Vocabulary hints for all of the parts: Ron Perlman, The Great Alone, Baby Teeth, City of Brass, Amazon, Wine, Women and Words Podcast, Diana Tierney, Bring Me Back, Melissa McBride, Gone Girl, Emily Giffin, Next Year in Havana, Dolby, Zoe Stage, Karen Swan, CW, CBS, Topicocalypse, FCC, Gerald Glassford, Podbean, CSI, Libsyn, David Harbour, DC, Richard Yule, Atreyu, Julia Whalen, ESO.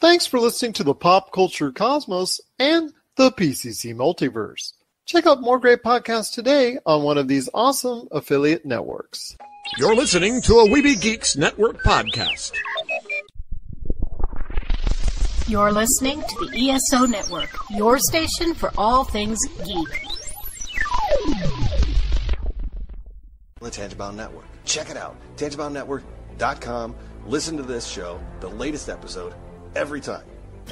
Thanks for listening to the Pop Culture Cosmos and the PCC Multiverse. Check out more great podcasts today on one of these awesome affiliate networks. You're listening to a Weeby Geeks Network podcast. You're listening to the ESO Network, your station for all things geek. The Tangibound Network. Check it out. TangibleNetwork.com. Listen to this show, the latest episode, every time.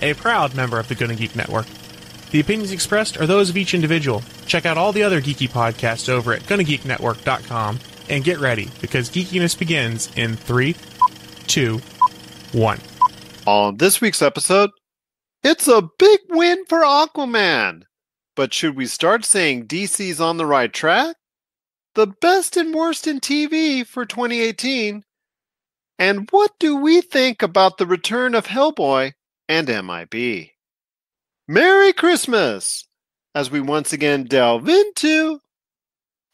A proud member of the Good and Geek Network. The opinions expressed are those of each individual. Check out all the other geeky podcasts over at GunnaGeekNetwork.com and get ready, because geekiness begins in 3, 2, 1. On this week's episode, it's a big win for Aquaman. But should we start saying DC's on the right track? The best and worst in TV for 2018. And what do we think about the return of Hellboy and MIB? Merry Christmas, as we once again delve into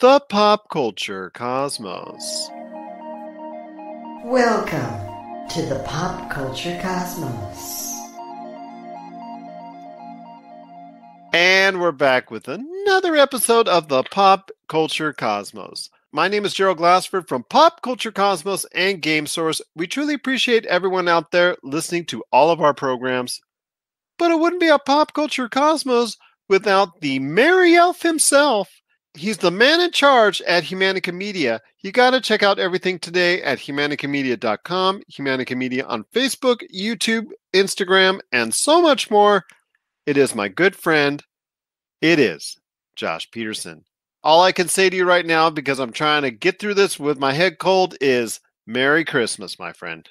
the Pop Culture Cosmos. Welcome to the Pop Culture Cosmos. And we're back with another episode of the Pop Culture Cosmos. My name is Gerald Glassford from Pop Culture Cosmos and Game Source. We truly appreciate everyone out there listening to all of our programs. But it wouldn't be a Pop Culture Cosmos without the merry elf himself. He's the man in charge at Humanica Media. You got to check out everything today at HumanicaMedia.com, Humanica Media on Facebook, YouTube, Instagram, and so much more. It is my good friend. It is Josh Peterson. All I can say to you right now, because I'm trying to get through this with my head cold, is Merry Christmas, my friend.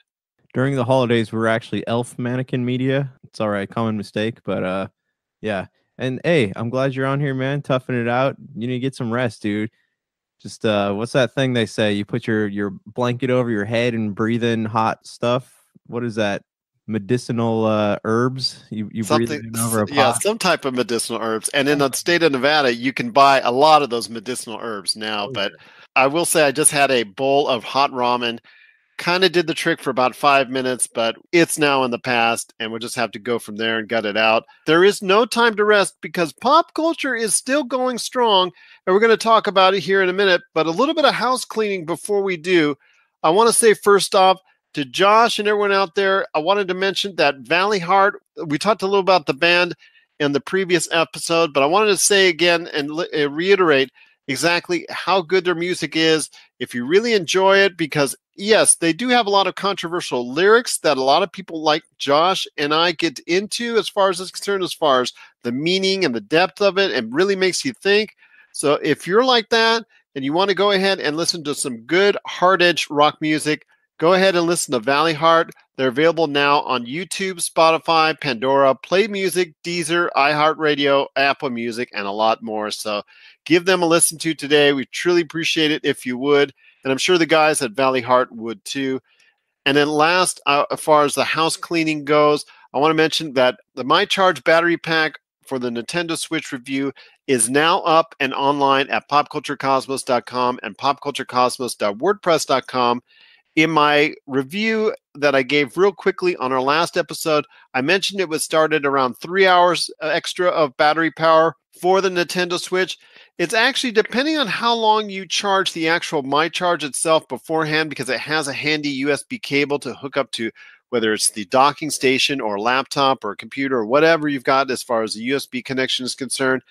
During the holidays, we're actually Elf Mannequin Media. It's all right, common mistake, but yeah. And hey, I'm glad you're on here, man. Toughing it out. You need to get some rest, dude. Just what's that thing they say? You put your blanket over your head and breathe in hot stuff. What is that? Medicinal herbs. You breathe in over a pot. Yeah, some type of medicinal herbs. And in the state of Nevada, you can buy a lot of those medicinal herbs now. But I will say, I just had a bowl of hot ramen. Kind of did the trick for about 5 minutes, but it's now in the past, and we'll just have to go from there and gut it out. There is no time to rest because pop culture is still going strong, and we're going to talk about it here in a minute, but a little bit of house cleaning before we do. I want to say first off to Josh and everyone out there, I wanted to mention that Valley Heart, we talked a little about the band in the previous episode, but I wanted to say again and reiterate exactly how good their music is. If you really enjoy it, because yes, they do have a lot of controversial lyrics that a lot of people like Josh and I get into as far as it's concerned, as far as the meaning and the depth of it, and really makes you think. So if you're like that and you want to go ahead and listen to some good hard-edged rock music, go ahead and listen to Valley Heart. They're available now on YouTube, Spotify, Pandora, Play Music, Deezer, iHeartRadio, Apple Music, and a lot more. So give them a listen to today. We truly appreciate it if you would. And I'm sure the guys at Valley Heart would too. And then last, as far as the house cleaning goes, I want to mention that the MyCharge battery pack for the Nintendo Switch review is now up and online at popculturecosmos.com and popculturecosmos.wordpress.com. In my review that I gave real quickly on our last episode, I mentioned it was started around 3 hours extra of battery power for the Nintendo Switch. It's actually depending on how long you charge the actual MyCharge itself beforehand, because it has a handy USB cable to hook up to, whether it's the docking station or laptop or computer or whatever you've got as far as the USB connection is concerned.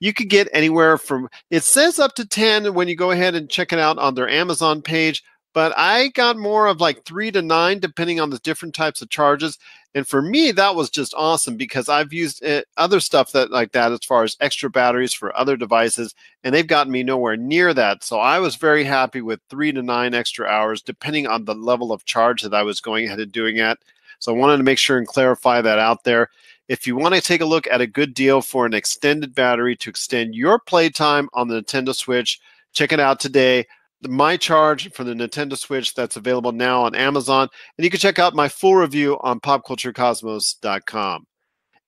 You could get anywhere from, it says up to 10 when you go ahead and check it out on their Amazon page, but I got more of like 3 to 9 depending on the different types of charges. And for me, that was just awesome because I've used other stuff that like that as far as extra batteries for other devices, and they've gotten me nowhere near that. So I was very happy with 3 to 9 extra hours, depending on the level of charge that I was going ahead and doing at. So I wanted to make sure and clarify that out there. If you want to take a look at a good deal for an extended battery to extend your playtime on the Nintendo Switch, check it out today. My Charge for the Nintendo Switch, that's available now on Amazon. And you can check out my full review on popculturecosmos.com.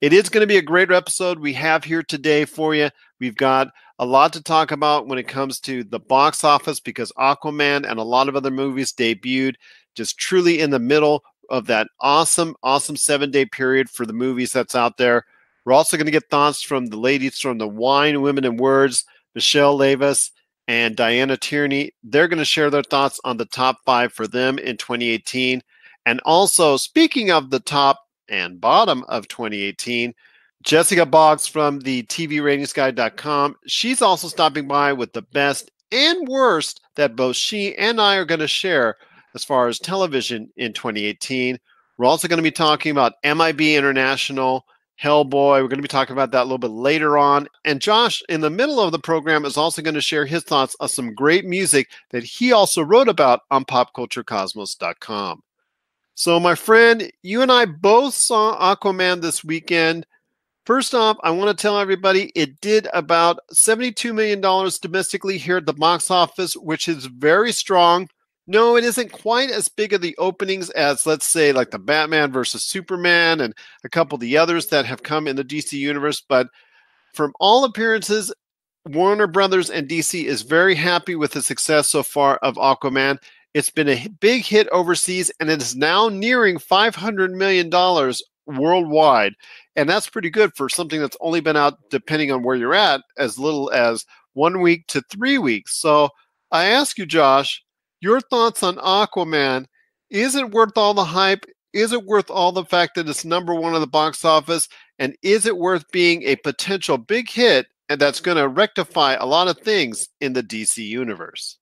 It is going to be a great episode we have here today for you. We've got a lot to talk about when it comes to the box office because Aquaman and a lot of other movies debuted just truly in the middle of that awesome 7-day period for the movies that's out there. We're also going to get thoughts from the ladies from the Wine, Women and Words, Michele Leivas and Diana Tierney. They're going to share their thoughts on the top 5 for them in 2018. And also, speaking of the top and bottom of 2018, Jessica Boggs from the TVRatingsGuide.com, she's also stopping by with the best and worst that both she and I are going to share as far as television in 2018. We're also going to be talking about MIB International, Hellboy. We're going to be talking about that a little bit later on. And Josh, in the middle of the program, is also going to share his thoughts on some great music that he also wrote about on popculturecosmos.com. So, my friend, you and I both saw Aquaman this weekend. First off, I want to tell everybody it did about $72 million domestically here at the box office, which is very strong. No, it isn't quite as big of the openings as, let's say, like the Batman versus Superman and a couple of the others that have come in the DC universe. But from all appearances, Warner Brothers and DC is very happy with the success so far of Aquaman. It's been a big hit overseas, and it is now nearing $500 million worldwide. And that's pretty good for something that's only been out, depending on where you're at, as little as 1 week to 3 weeks. So I ask you, Josh, your thoughts on Aquaman. Is it worth all the hype? Is it worth all the fact that it's number one in the box office? And is it worth being a potential big hit and that's going to rectify a lot of things in the DC universe?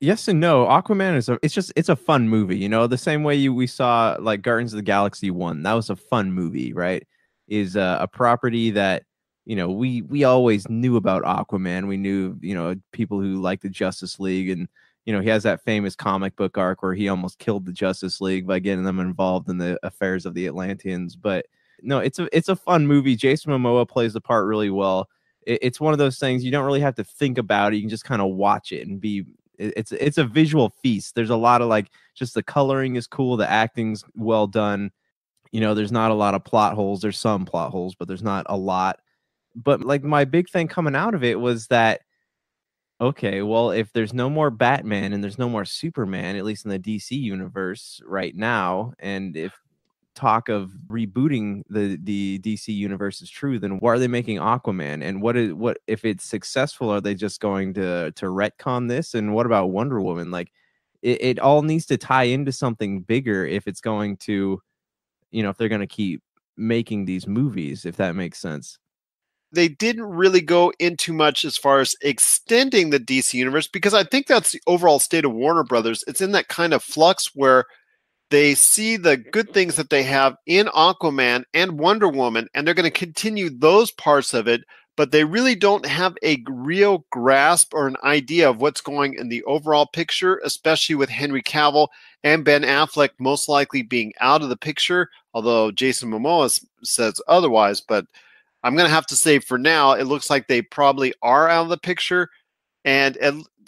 Yes and no. Aquaman is it's a fun movie, you know, the same way we saw like Guardians of the Galaxy 1. That was a fun movie, right? Is a property that, you know, we always knew about Aquaman. We knew, you know, people who liked the Justice League, and you know, he has that famous comic book arc where he almost killed the Justice League by getting them involved in the affairs of the Atlanteans. But no, it's a fun movie. Jason Momoa plays the part really well. It's one of those things you don't really have to think about it. You can just kind of watch it and be. It's a visual feast. There's a lot of like just the coloring is cool. The acting's well done. You know, there's not a lot of plot holes. There's some plot holes, but there's not a lot. But like my big thing coming out of it was that, okay, well, if there's no more Batman and there's no more Superman, at least in the DC universe right now, and if talk of rebooting the DC universe is true, then why are they making Aquaman? And what if it's successful, are they just going to retcon this? And what about Wonder Woman? Like it all needs to tie into something bigger if it's going to, you know, if they're going to keep making these movies, if that makes sense. They didn't really go into much as far as extending the DC universe, because I think that's the overall state of Warner Brothers. It's in that kind of flux where they see the good things that they have in Aquaman and Wonder Woman, and they're going to continue those parts of it, but they really don't have a real grasp or an idea of what's going in the overall picture, especially with Henry Cavill and Ben Affleck most likely being out of the picture, although Jason Momoa says otherwise, but I'm going to have to say for now, it looks like they probably are out of the picture. And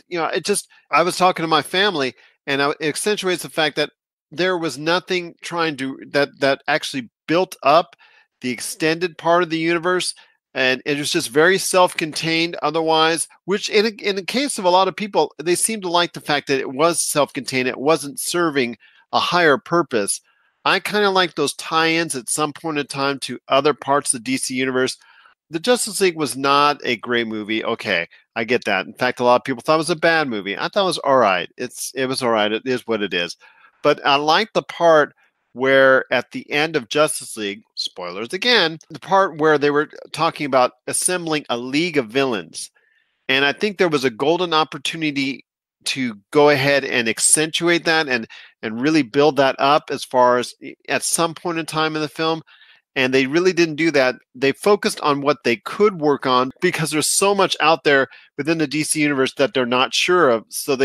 you know, it just, I was talking to my family and it accentuates the fact that there was nothing trying to, that actually built up the extended part of the universe. And it was just very self-contained otherwise, which in the case of a lot of people, they seem to like the fact that it was self-contained. It wasn't serving a higher purpose. I kind of like those tie-ins at some point in time to other parts of the DC universe. The Justice League was not a great movie. Okay, I get that. In fact, a lot of people thought it was a bad movie. I thought it was all right. It was all right. It is what it is. But I like the part where at the end of Justice League, spoilers again, the part where they were talking about assembling a league of villains. And I think there was a golden opportunity to go ahead and accentuate that and really build that up as far as at some point in time in the film. And they really didn't do that. They focused on what they could work on because there's so much out there within the DC universe that they're not sure of. So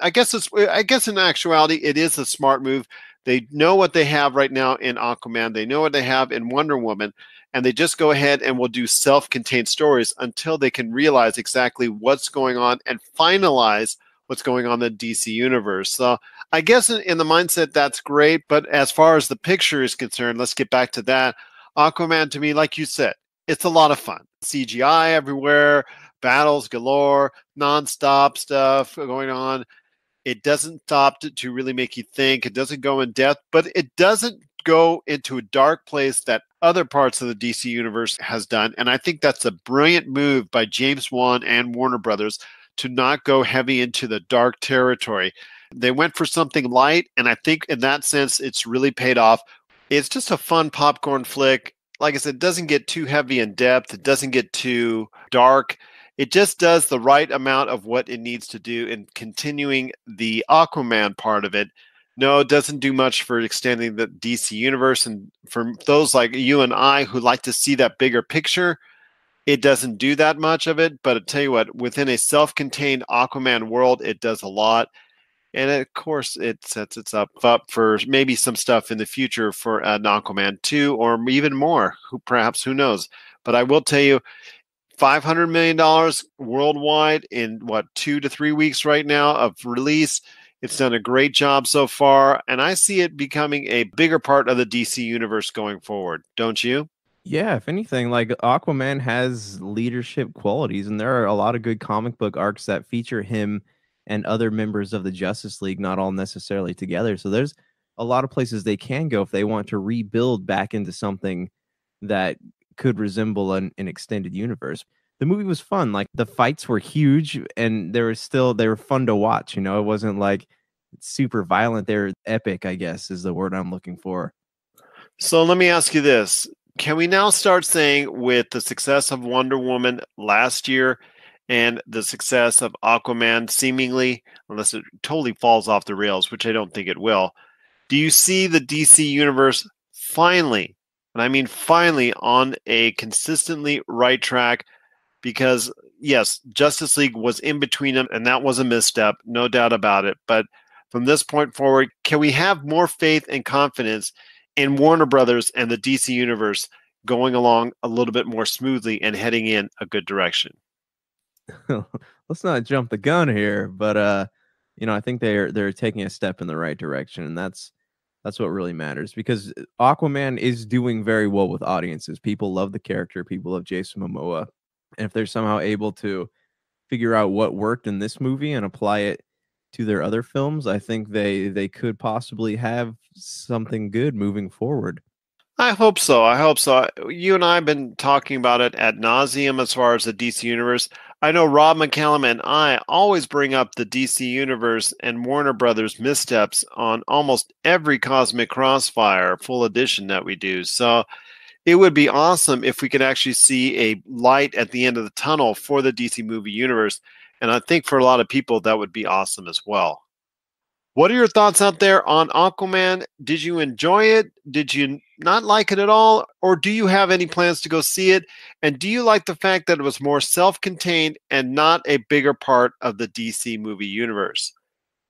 I guess in actuality, it is a smart move. They know what they have right now in Aquaman. They know what they have in Wonder Woman. And they just go ahead and will do self-contained stories until they can realize exactly what's going on and finalize what's going on in the DC universe. So I guess in the mindset, that's great. But as far as the picture is concerned, let's get back to that. Aquaman, to me, like you said, it's a lot of fun. CGI everywhere, battles galore, nonstop stuff going on. It doesn't stop to really make you think. It doesn't go in depth, but it doesn't go into a dark place that other parts of the DC universe has done. And I think that's a brilliant move by James Wan and Warner Brothers to not go heavy into the dark territory. They went for something light, and I think in that sense, it's really paid off. It's just a fun popcorn flick. Like I said, it doesn't get too heavy in depth. It doesn't get too dark. It just does the right amount of what it needs to do in continuing the Aquaman part of it. No, it doesn't do much for extending the DC universe. And for those like you and I who like to see that bigger picture, it doesn't do that much of it. But I tell you what, within a self-contained Aquaman world, it does a lot. And of course, it sets it up for maybe some stuff in the future for an Aquaman 2 or even more, who knows. But I will tell you, $500 million worldwide in, 2 to 3 weeks right now of release. It's done a great job so far, and I see it becoming a bigger part of the DC universe going forward. Don't you? Yeah, if anything, like Aquaman has leadership qualities, and there are a lot of good comic book arcs that feature him and other members of the Justice League, not all necessarily together. So there's a lot of places they can go if they want to rebuild back into something that could resemble an extended universe. The movie was fun. Like, the fights were huge, and they were fun to watch. You know, it wasn't like super violent. They're epic, I guess, is the word I'm looking for. So let me ask you this. Can we now start saying, with the success of Wonder Woman last year and the success of Aquaman, seemingly, unless it totally falls off the rails, which I don't think it will, do you see the DC universe finally, and I mean finally, on a consistently right track? Because, yes, Justice League was in between them, and that was a misstep, no doubt about it. But from this point forward, can we have more faith and confidence in Warner Brothers and the DC Universe going along a little bit more smoothly and heading in a good direction? Let's not jump the gun here, but I think they're taking a step in the right direction, and that's what really matters, because Aquaman is doing very well with audiences. People love the character. People love Jason Momoa. And if they're somehow able to figure out what worked in this movie and apply it to their other films, I think they could possibly have something good moving forward. I hope so. You and I have been talking about it ad nauseum as far as the DC Universe. I know Rob McCallum and I always bring up the DC Universe and Warner Brothers missteps on almost every Cosmic Crossfire full edition that we do. So it would be awesome if we could actually see a light at the end of the tunnel for the DC movie universe. And I think for a lot of people, that would be awesome as well. What are your thoughts out there on Aquaman? Did you enjoy it? Did you not like it at all? Or do you have any plans to go see it? And do you like the fact that it was more self-contained and not a bigger part of the DC movie universe?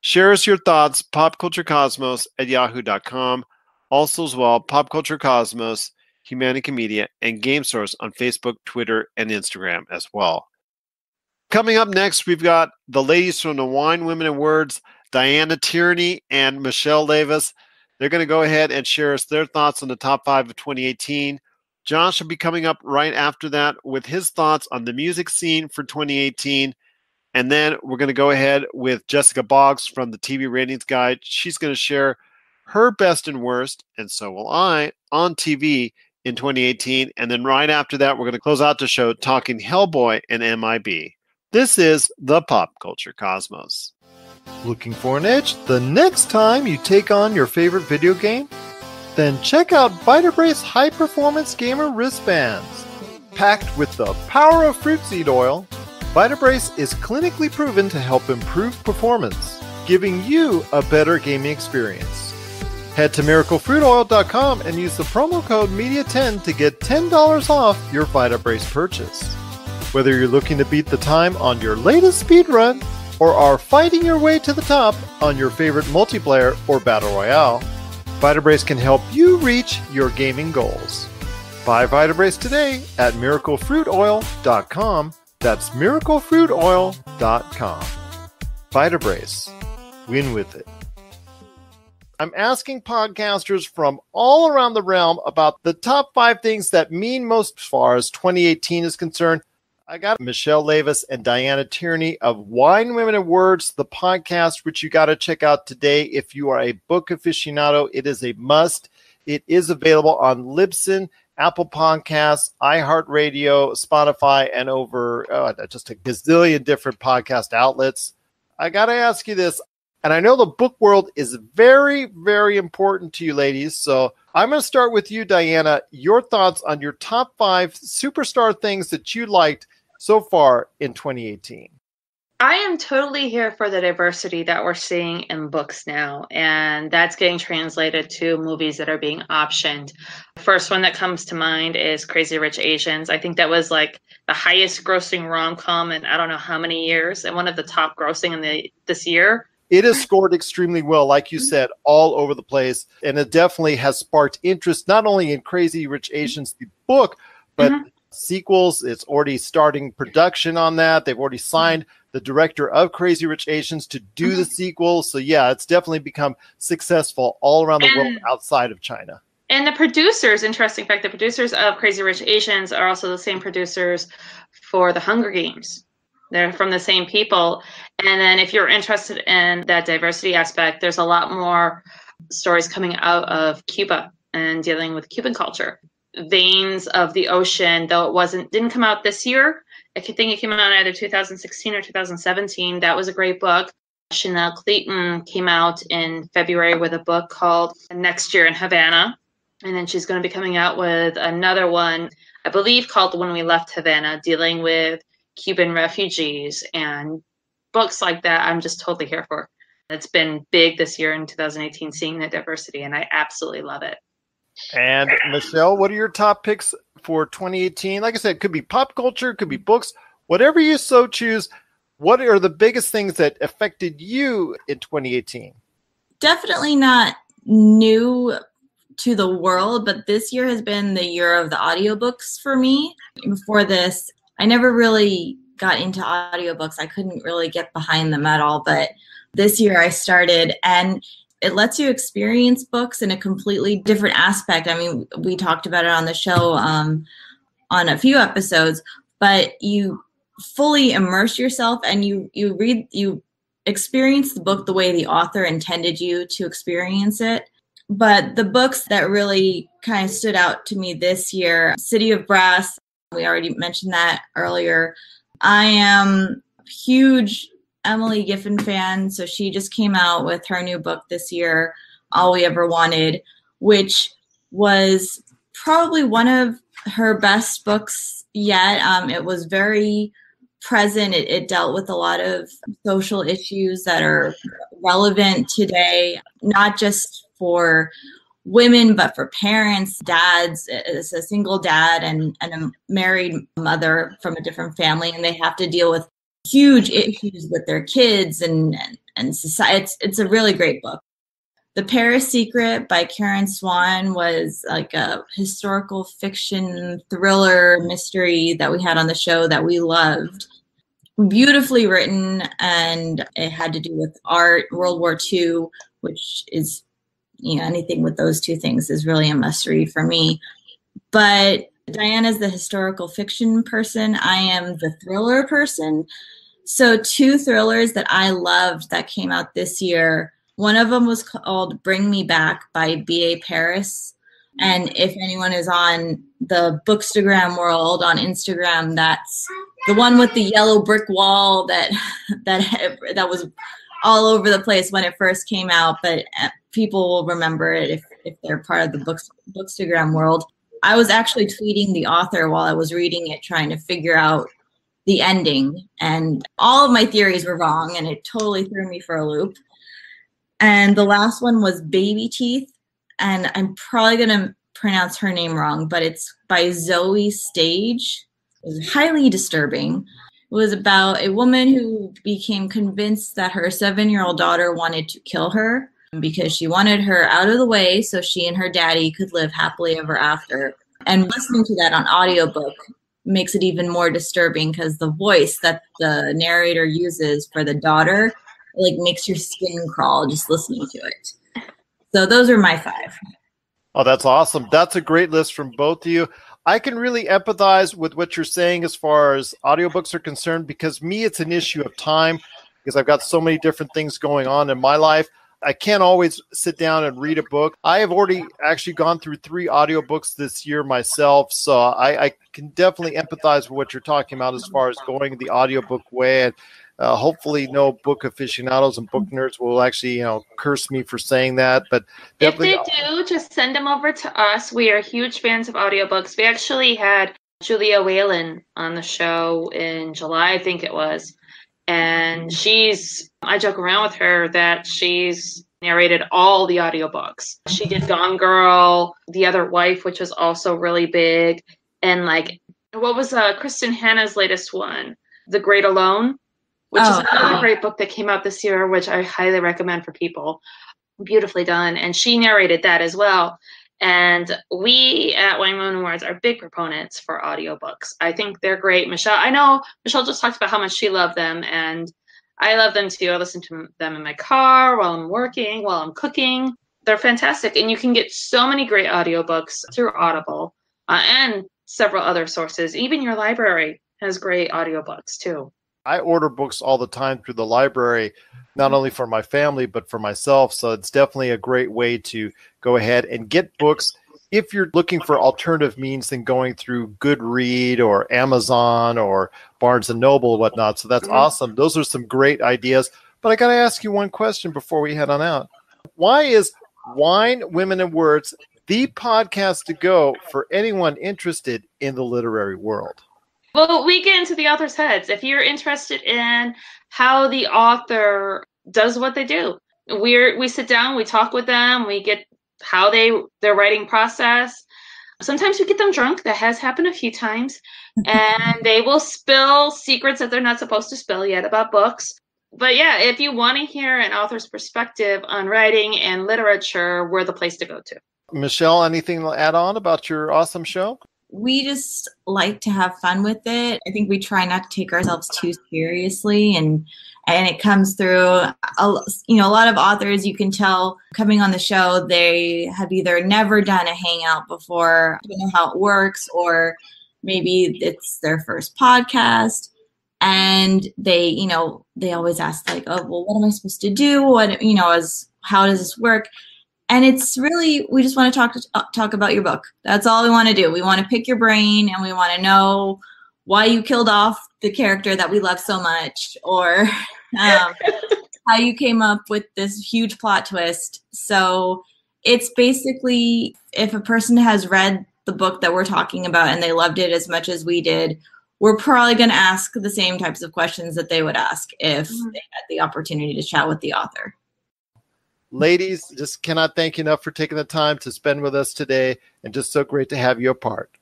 Share us your thoughts, popculturecosmos@yahoo.com. Also as well, popculturecosmos, Humanica Media, and Game Source on Facebook, Twitter, and Instagram as well. Coming up next, we've got the ladies from the Wine, Women and Words, Diana Tierney and Michele Leivas. They're going to go ahead and share us their thoughts on the top 5 of 2018. Josh will be coming up right after that with his thoughts on the music scene for 2018. And then we're going to go ahead with Jessica Boggs from the TV Ratings Guide. She's going to share her best and worst, and so will I, on TV in 2018. And then right after that, we're going to close out the show talking Hellboy and MIB. This is the Pop Culture Cosmos. Looking for an edge the next time you take on your favorite video game? Then check out Vitabrace High Performance Gamer Wristbands. Packed with the power of fruit seed oil, Vitabrace is clinically proven to help improve performance, giving you a better gaming experience. Head to MiracleFruitOil.com and use the promo code MEDIA10 to get $10 off your Vitabrace purchase. Whether you're looking to beat the time on your latest speedrun or are fighting your way to the top on your favorite multiplayer or battle royale, Vitabrace can help you reach your gaming goals. Buy Vitabrace today at MiracleFruitOil.com. That's MiracleFruitOil.com. Vitabrace. Win with it. I'm asking podcasters from all around the realm about the top 5 things that mean most as far as 2018 is concerned. I got Michele Leivas and Diana Tierney of Wine, Women and Words, the podcast, which you got to check out today. If you are a book aficionado, it is a must. It is available on Libsyn, Apple Podcasts, iHeartRadio, Spotify, and over just a gazillion different podcast outlets. I got to ask you this, and I know the book world is very, very important to you ladies, so I'm going to start with you, Diana. Your thoughts on your top 5 superstar things that you liked so far in 2018. I am totally here for the diversity that we're seeing in books now, and that's getting translated to movies that are being optioned. The first one that comes to mind is Crazy Rich Asians. I think that was like the highest grossing rom-com in I don't know how many years, and one of the top grossing in this year. It has scored extremely well, like you said, all over the place. And it definitely has sparked interest, not only in Crazy Rich Asians, the book, but sequels. It's already starting production on that. They've already signed the director of Crazy Rich Asians to do the sequel. So yeah, it's definitely become successful all around the world outside of China. And the producers, interesting fact, the producers of Crazy Rich Asians are also the same producers for The Hunger Games. They're from the same people. And then if you're interested in that diversity aspect, there's a lot more stories coming out of Cuba and dealing with Cuban culture. Veins of the Ocean, though it didn't come out this year. If you think it came out either 2016 or 2017, that was a great book. Chanel Cleeton came out in February with a book called Next Year in Havana. And then she's going to be coming out with another one, I believe, called When We Left Havana, dealing with Cuban refugees, and books like that I'm just totally here for. It's been big this year in 2018, seeing the diversity, and I absolutely love it. And Michele, what are your top picks for 2018? Like I said, it could be pop culture, it could be books, whatever you so choose. What are the biggest things that affected you in 2018? Definitely not new to the world, but this year has been the year of the audiobooks for me. Before this, I never really got into audiobooks. I couldn't really get behind them at all. But this year I started, and it lets you experience books in a completely different aspect. I mean, we talked about it on the show on a few episodes, but you fully immerse yourself and you experience the book the way the author intended you to experience it. But the books that really kind of stood out to me this year, City of Brass, we already mentioned that earlier. I am a huge Emily Giffin fan, so she just came out with her new book this year, All We Ever Wanted, which was probably one of her best books yet. It was very present. It dealt with a lot of social issues that are relevant today, not just for women, but for parents, dads. It's a single dad and a married mother from a different family, and they have to deal with huge issues with their kids and society. It's a really great book. The Paris Secret by Karen Swan was like a historical fiction thriller mystery that we had on the show that we loved. Beautifully written, and it had to do with art, World War II, which is, you know, anything with those two things is really a must read for me. But Diana's the historical fiction person. I am the thriller person. So two thrillers that I loved that came out this year. One of them was called Bring Me Back by B.A. Paris. And if anyone is on the Bookstagram world on Instagram, that's the one with the yellow brick wall that was all over the place when it first came out. But people will remember it if they're part of the Bookstagram world. I was actually tweeting the author while I was reading it, trying to figure out the ending. And all of my theories were wrong, and it totally threw me for a loop. And the last one was Baby Teeth. And I'm probably going to pronounce her name wrong, but it's by Zoe Stage. It was highly disturbing. It was about a woman who became convinced that her 7-year-old daughter wanted to kill her, because she wanted her out of the way so she and her daddy could live happily ever after. And listening to that on audiobook makes it even more disturbing, because the voice that the narrator uses for the daughter like makes your skin crawl just listening to it. So those are my 5. Oh, that's awesome. That's a great list from both of you. I can really empathize with what you're saying as far as audiobooks are concerned, because me, it's an issue of time because I've got so many different things going on in my life. I can't always sit down and read a book. I have already actually gone through 3 audiobooks this year myself, so I can definitely empathize with what you're talking about as far as going the audiobook way. And hopefully no book aficionados and book nerds will actually, you know, curse me for saying that. But if they do, just send them over to us. We are huge fans of audiobooks. We actually had Julia Whalen on the show in July, I think it was. And I joke around with her that she's narrated all the audiobooks. She did Gone Girl, The Other Wife, which was also really big. And like, what was Kristen Hannah's latest one? The Great Alone, which is another great book that came out this year, which I highly recommend for people. Beautifully done. And she narrated that as well. And we at Wine, Women and Words are big proponents for audiobooks. I think they're great. Michelle, I know Michelle just talked about how much she loved them, and I love them too. I listen to them in my car, while I'm working, while I'm cooking. They're fantastic. And you can get so many great audiobooks through Audible and several other sources. Even your library has great audiobooks too. I order books all the time through the library, not only for my family, but for myself. So it's definitely a great way to go ahead and get books. If you're looking for alternative means than going through Goodread or Amazon or Barnes & Noble and whatnot. So that's awesome. Those are some great ideas. But I got to ask you one question before we head on out. Why is Wine, Women, and Words the podcast to go for anyone interested in the literary world? Well, we get into the author's heads. If you're interested in how the author does what they do, we sit down, we talk with them, we get how their writing process. Sometimes we get them drunk. That has happened a few times. And they will spill secrets that they're not supposed to spill yet about books. But yeah, if you want to hear an author's perspective on writing and literature, we're the place to go to. Michelle, anything to add on about your awesome show? We just like to have fun with it. I think we try not to take ourselves too seriously, and it comes through. A lot of authors, you can tell coming on the show, they have either never done a hangout before, don't know how it works, or maybe it's their first podcast. And they always ask like, oh, well, what am I supposed to do? How does this work? And it's really, we just want to talk about your book. That's all we want to do. We want to pick your brain, and we want to know why you killed off the character that we love so much, or how you came up with this huge plot twist. So it's basically, if a person has read the book that we're talking about and they loved it as much as we did, we're probably going to ask the same types of questions that they would ask if they had the opportunity to chat with the author. Ladies, just cannot thank you enough for taking the time to spend with us today, and just so great to have you a part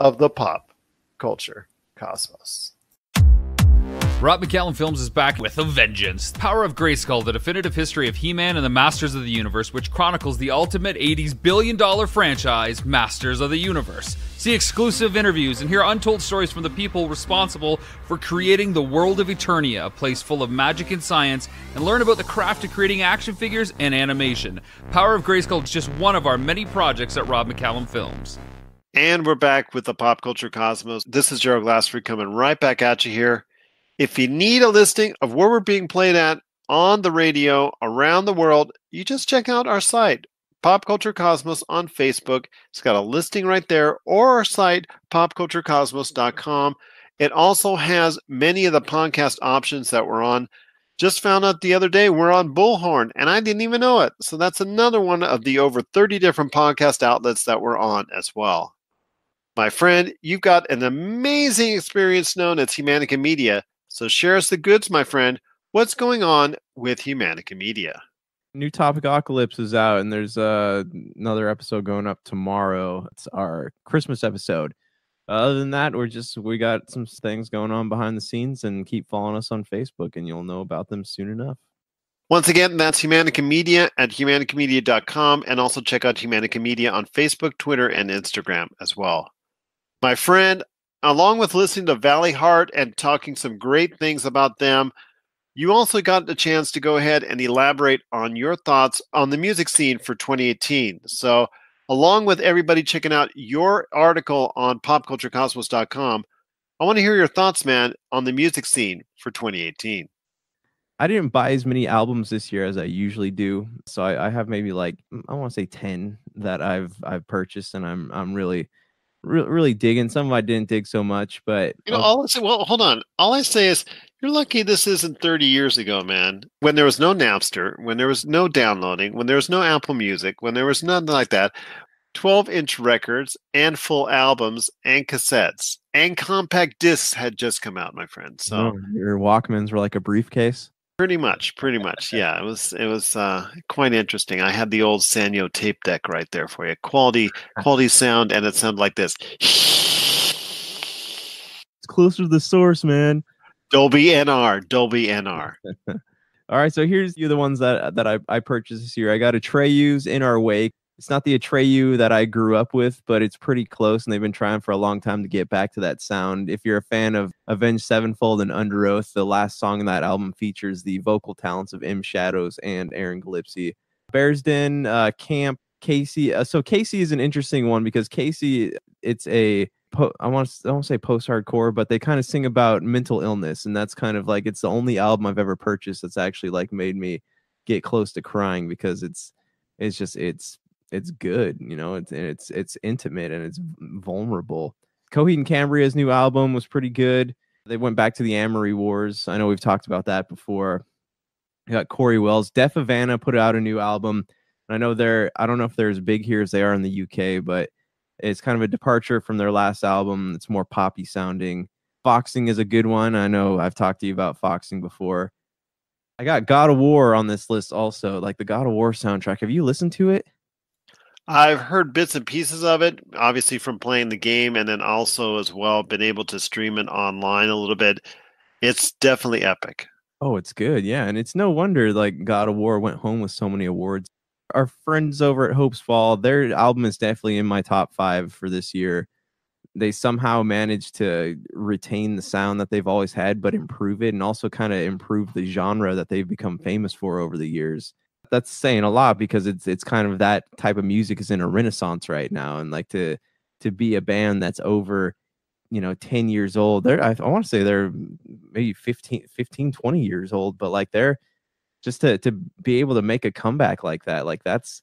of the Pop Culture Cosmos. Rob McCallum Films is back with a vengeance. Power of Grayskull, the definitive history of He-Man and the Masters of the Universe, which chronicles the ultimate 80s billion-dollar franchise, Masters of the Universe. See exclusive interviews and hear untold stories from the people responsible for creating the world of Eternia, a place full of magic and science, and learn about the craft of creating action figures and animation. Power of Grayskull is just one of our many projects at Rob McCallum Films. And we're back with the Pop Culture Cosmos. This is Gerald Glassford coming right back at you here. If you need a listing of where we're being played at on the radio around the world, you just check out our site, Pop Culture Cosmos on Facebook. It's got a listing right there, or our site, popculturecosmos.com. It also has many of the podcast options that we're on. Just found out the other day we're on Bullhorn, and I didn't even know it. So that's another one of the over 30 different podcast outlets that we're on as well. My friend, you've got an amazing experience known as Humanica Media. So share us the goods, my friend. What's going on with Humanica Media? New Topicocalypse is out, and there's another episode going up tomorrow. It's our Christmas episode. Other than that, we got some things going on behind the scenes, and keep following us on Facebook, and you'll know about them soon enough. Once again, that's Humanica Media at humanicamedia.com, and also check out Humanica Media on Facebook, Twitter, and Instagram as well. My friend, along with listening to Valley Heart and talking some great things about them, you also got the chance to go ahead and elaborate on your thoughts on the music scene for 2018. So along with everybody checking out your article on popculturecosmos.com, I want to hear your thoughts, man, on the music scene for 2018. I didn't buy as many albums this year as I usually do, so I have maybe like I want to say 10 that I've purchased, and I'm really digging. Some of I didn't dig so much, but you know, all I say, well, hold on. All I say is you're lucky this isn't 30 years ago, man. When there was no Napster, when there was no downloading, when there was no Apple Music, when there was nothing like that. 12-inch records and full albums and cassettes and compact discs had just come out, my friend. So your Walkmans were like a briefcase. Pretty much. Yeah, it was quite interesting. I had the old Sanyo tape deck right there for you. Quality sound, and it sounded like this. It's closer to the source, man. Dolby NR. All right, so here's the ones that I purchased this year. I got Atreyu's In Our Wake. It's not the Atreyu that I grew up with, but it's pretty close, and they've been trying for a long time to get back to that sound. If you're a fan of Avenged Sevenfold and Under Oath, the last song in that album features the vocal talents of M. Shadows and Aaron Gillespie. Bear's Den, Camp, Casey. So Casey is an interesting one because Casey, it's a... I want to say post-hardcore, but they kind of sing about mental illness, and that's kind of like... It's the only album I've ever purchased that's actually like made me get close to crying because it's good, you know, it's intimate and it's vulnerable. Coheed and Cambria's new album was pretty good. They went back to the Amory Wars. I know we've talked about that before. You got Corey Wells. Def Havana put out a new album. And I know I don't know if they're as big here as they are in the UK, but it's kind of a departure from their last album. It's more poppy sounding. Foxing is a good one. I know I've talked to you about Foxing before. I got God of War on this list also, like the God of War soundtrack. Have you listened to it? I've heard bits and pieces of it, obviously from playing the game, and then also as well been able to stream it online a little bit. It's definitely epic. Oh, it's good. Yeah. And it's no wonder like God of War went home with so many awards. Our friends over at Hope's Fall, their album is definitely in my top 5 for this year. They somehow managed to retain the sound that they've always had, but improve it and also kind of improve the genre that they've become famous for over the years. That's saying a lot because it's kind of that type of music is in a renaissance right now. And like to be a band that's over, you know, 10 years old, I want to say they're maybe 15, 20 years old, but like they're just to be able to make a comeback like that. Like that's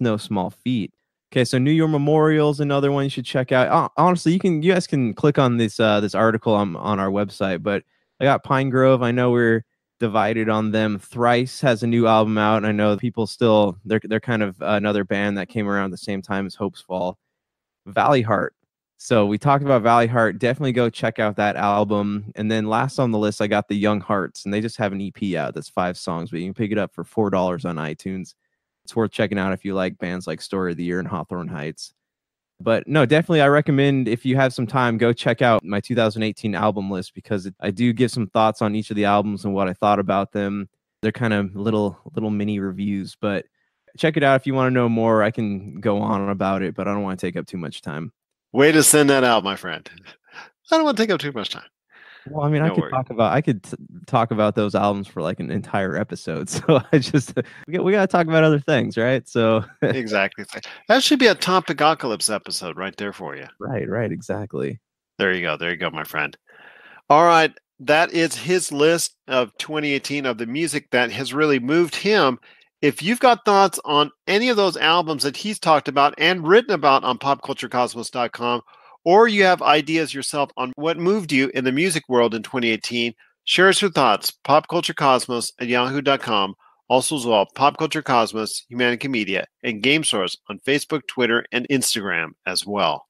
no small feat. Okay. So New Year Memorial's another one you should check out. Honestly, you guys can click on this article on our website, but I got Pine Grove. I know we're divided on them. Thrice has a new album out, and I know people still they're kind of another band that came around the same time as Hope's Fall. Valley Heart. So we talked about Valley Heart. Definitely go check out that album. And then last on the list, I got the Young Hearts, and they just have an EP out that's 5 songs, but you can pick it up for $4 on iTunes. It's worth checking out if you like bands like Story of the Year and Hawthorne Heights. But no, definitely I recommend if you have some time, go check out my 2018 album list because I do give some thoughts on each of the albums and what I thought about them. They're kind of little mini reviews, but check it out if you want to know more. I can go on about it, but I don't want to take up too much time. Way to send that out, my friend. I don't want to take up too much time. Well, I mean, I could talk about those albums for like an entire episode. So we got to talk about other things, right? So exactly. That should be a Topicocalypse episode right there for you. Right. Exactly. There you go, my friend. All right. That is his list of 2018 of the music that has really moved him. If you've got thoughts on any of those albums that he's talked about and written about on popculturecosmos.com, or you have ideas yourself on what moved you in the music world in 2018, share us your thoughts, popculturecosmos@yahoo.com, also as well, popculturecosmos, Humanica Media, and GameSource on Facebook, Twitter, and Instagram as well.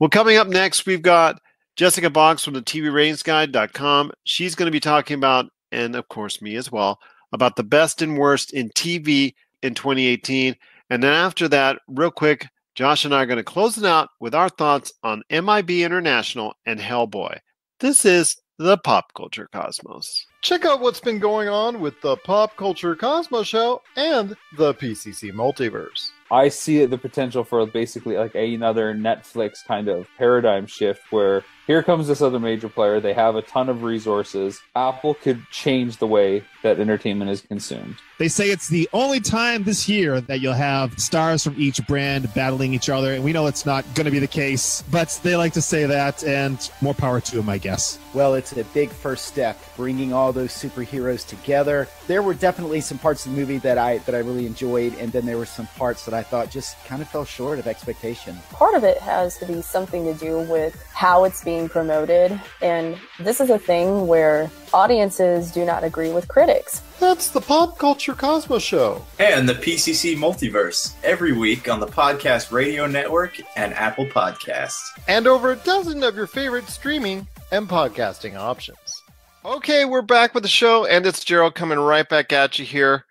Well, coming up next, we've got Jessica Boggs from the TVRatingsGuide.com. She's going to be talking about, and of course me as well, about the best and worst in TV in 2018. And then after that, real quick, Josh and I are going to close it out with our thoughts on MIB International and Hellboy. This is the Pop Culture Cosmos. Check out what's been going on with the Pop Culture Cosmos Show and the PCC Multiverse. I see the potential for basically like another Netflix kind of paradigm shift where here comes this other major player. They have a ton of resources. Apple could change the way that entertainment is consumed. They say it's the only time this year that you'll have stars from each brand battling each other, and we know it's not going to be the case, but they like to say that, and more power to them, I guess. Well, it's a big first step, bringing all those superheroes together. There were definitely some parts of the movie that I really enjoyed, and then there were some parts that I thought just kind of fell short of expectation. Part of it has to be something to do with how it's being promoted, and this is a thing where audiences do not agree with critics. That's the Pop Culture Cosmos Show. And the PCC Multiverse, every week on the Podcast Radio Network and Apple Podcasts. And over a dozen of your favorite streaming and podcasting options. Okay, we're back with the show, and it's Gerald coming right back at you here.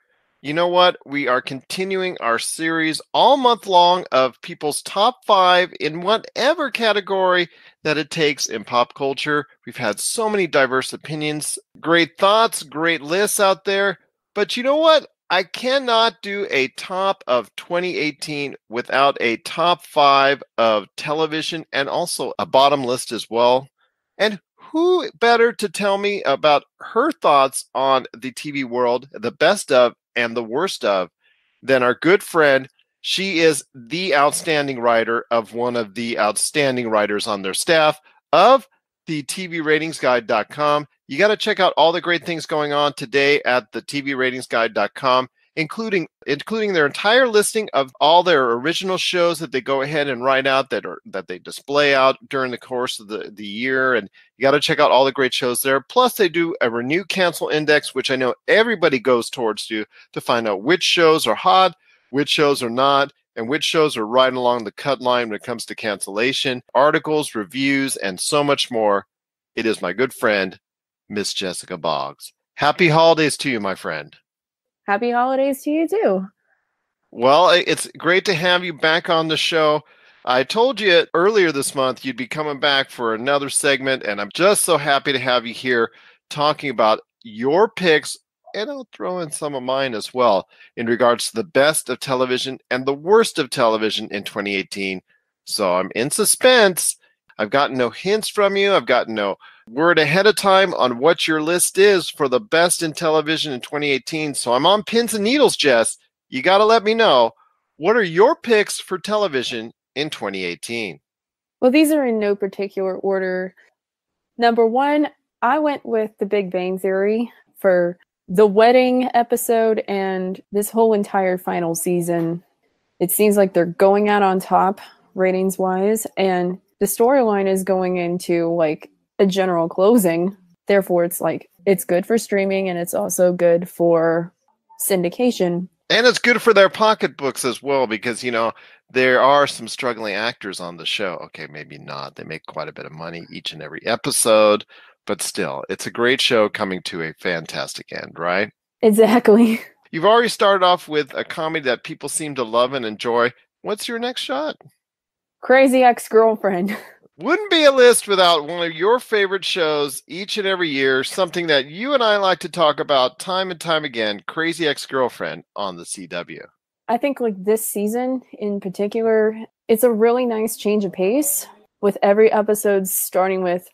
You know what? We are continuing our series all month long of people's top 5 in whatever category that it takes in pop culture. We've had so many diverse opinions, great thoughts, great lists out there. But you know what? I cannot do a top of 2018 without a top 5 of television and also a bottom list as well. And who better to tell me about her thoughts on the TV world, the best of and the worst of, than our good friend. She is the outstanding writer of one of the outstanding writers on their staff of the TVRatingsGuide.com. You got to check out all the great things going on today at the TVRatingsGuide.com, including their entire listing of all their original shows that they go ahead and write out that they display out during the course of the year. And you got to check out all the great shows there. Plus, they do a renew cancel index, which I know everybody goes towards to find out which shows are hot, which shows are not, and which shows are right along the cut line when it comes to cancellation, articles, reviews, and so much more. It is my good friend, Miss Jessica Boggs. Happy holidays to you, my friend. Happy holidays to you, too. Well, it's great to have you back on the show. I told you earlier this month you'd be coming back for another segment, and I'm just so happy to have you here talking about your picks, and I'll throw in some of mine as well, in regards to the best of television and the worst of television in 2018. So I'm in suspense. I've gotten no hints from you. I've gotten no word ahead of time on what your list is for the best in television in 2018. So I'm on pins and needles, Jess. You got to let me know. What are your picks for television in 2018? Well, these are in no particular order. Number one, I went with The Big Bang Theory for the wedding episode and this whole entire final season. It seems like they're going out on top ratings-wise, and the storyline is going into like a general closing. Therefore, it's like, it's good for streaming and it's also good for syndication. And it's good for their pocketbooks as well, because, you know, there are some struggling actors on the show. Okay, maybe not. They make quite a bit of money each and every episode, but still, it's a great show coming to a fantastic end, right? Exactly. You've already started off with a comedy that people seem to love and enjoy. What's your next shot? Crazy Ex-Girlfriend. Wouldn't be a list without one of your favorite shows each and every year, something that you and I like to talk about time and time again, Crazy Ex-Girlfriend on the CW. I think like this season in particular, it's a really nice change of pace with every episode starting with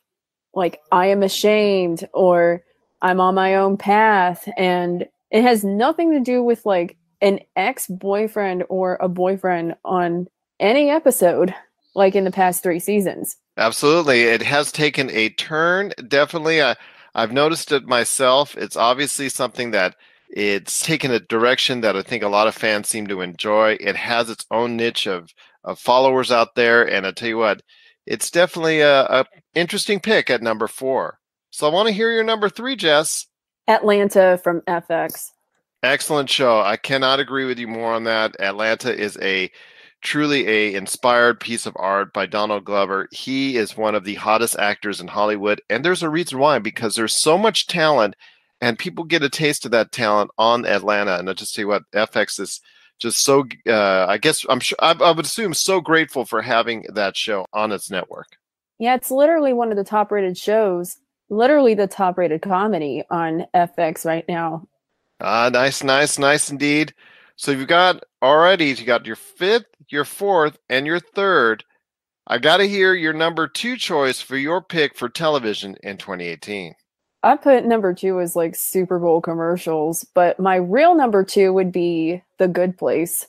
like, I am ashamed or I'm on my own path. And it has nothing to do with like an ex-boyfriend or a boyfriend on any episode, like in the past 3 seasons. Absolutely. It has taken a turn. Definitely. I've noticed it myself. It's obviously something that it's taken a direction that I think a lot of fans seem to enjoy. It has its own niche of followers out there. And I tell you what, it's definitely a interesting pick at number 4. So I want to hear your number 3, Jess. Atlanta from FX. Excellent show. I cannot agree with you more on that. Atlanta is truly an inspired piece of art by Donald Glover. He is one of the hottest actors in Hollywood. And there's a reason why, because there's so much talent and people get a taste of that talent on Atlanta. And I just see what FX is just so, I guess I'm sure, I would assume so grateful for having that show on its network. Yeah, it's literally one of the top rated shows, literally the top rated comedy on FX right now. Nice indeed. So you've got your 5th, your 4th, and your 3rd. I got to hear your number two choice for your pick for television in 2018. I put number two as like Super Bowl commercials, but my real number two would be The Good Place.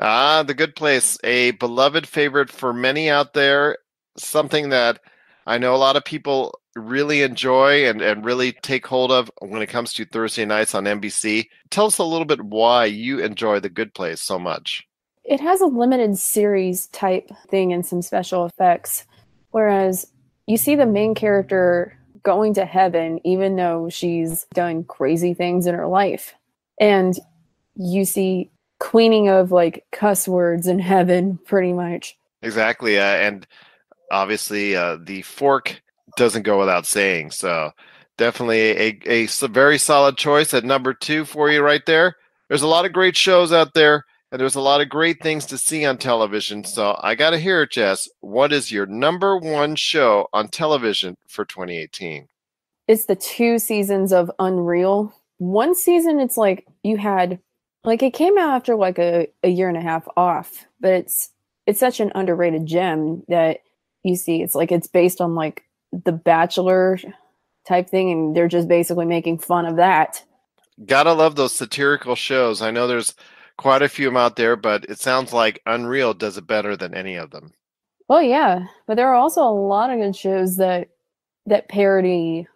Ah, The Good Place, a beloved favorite for many out there. Something that I know a lot of people really enjoy and really take hold of when it comes to Thursday nights on NBC. Tell us a little bit why you enjoy The Good Place so much. It has a limited series type thing and some special effects, whereas you see the main character going to heaven, even though she's done crazy things in her life. And you see cleaning of like cuss words in heaven, pretty much. Exactly. And obviously the fork doesn't go without saying. So definitely a very solid choice at number two for you right there. There's a lot of great shows out there. And there's a lot of great things to see on television. So I got to hear it, Jess. What is your number one show on television for 2018? It's the two seasons of Unreal. One season, it's like you had, like it came out after like a year and a half off, but it's such an underrated gem that you see. It's like it's based on like The Bachelor type thing, and they're just basically making fun of that. Gotta love those satirical shows. I know there's quite a few out there, but it sounds like Unreal does it better than any of them. Well, yeah, but there are also a lot of good shows that parody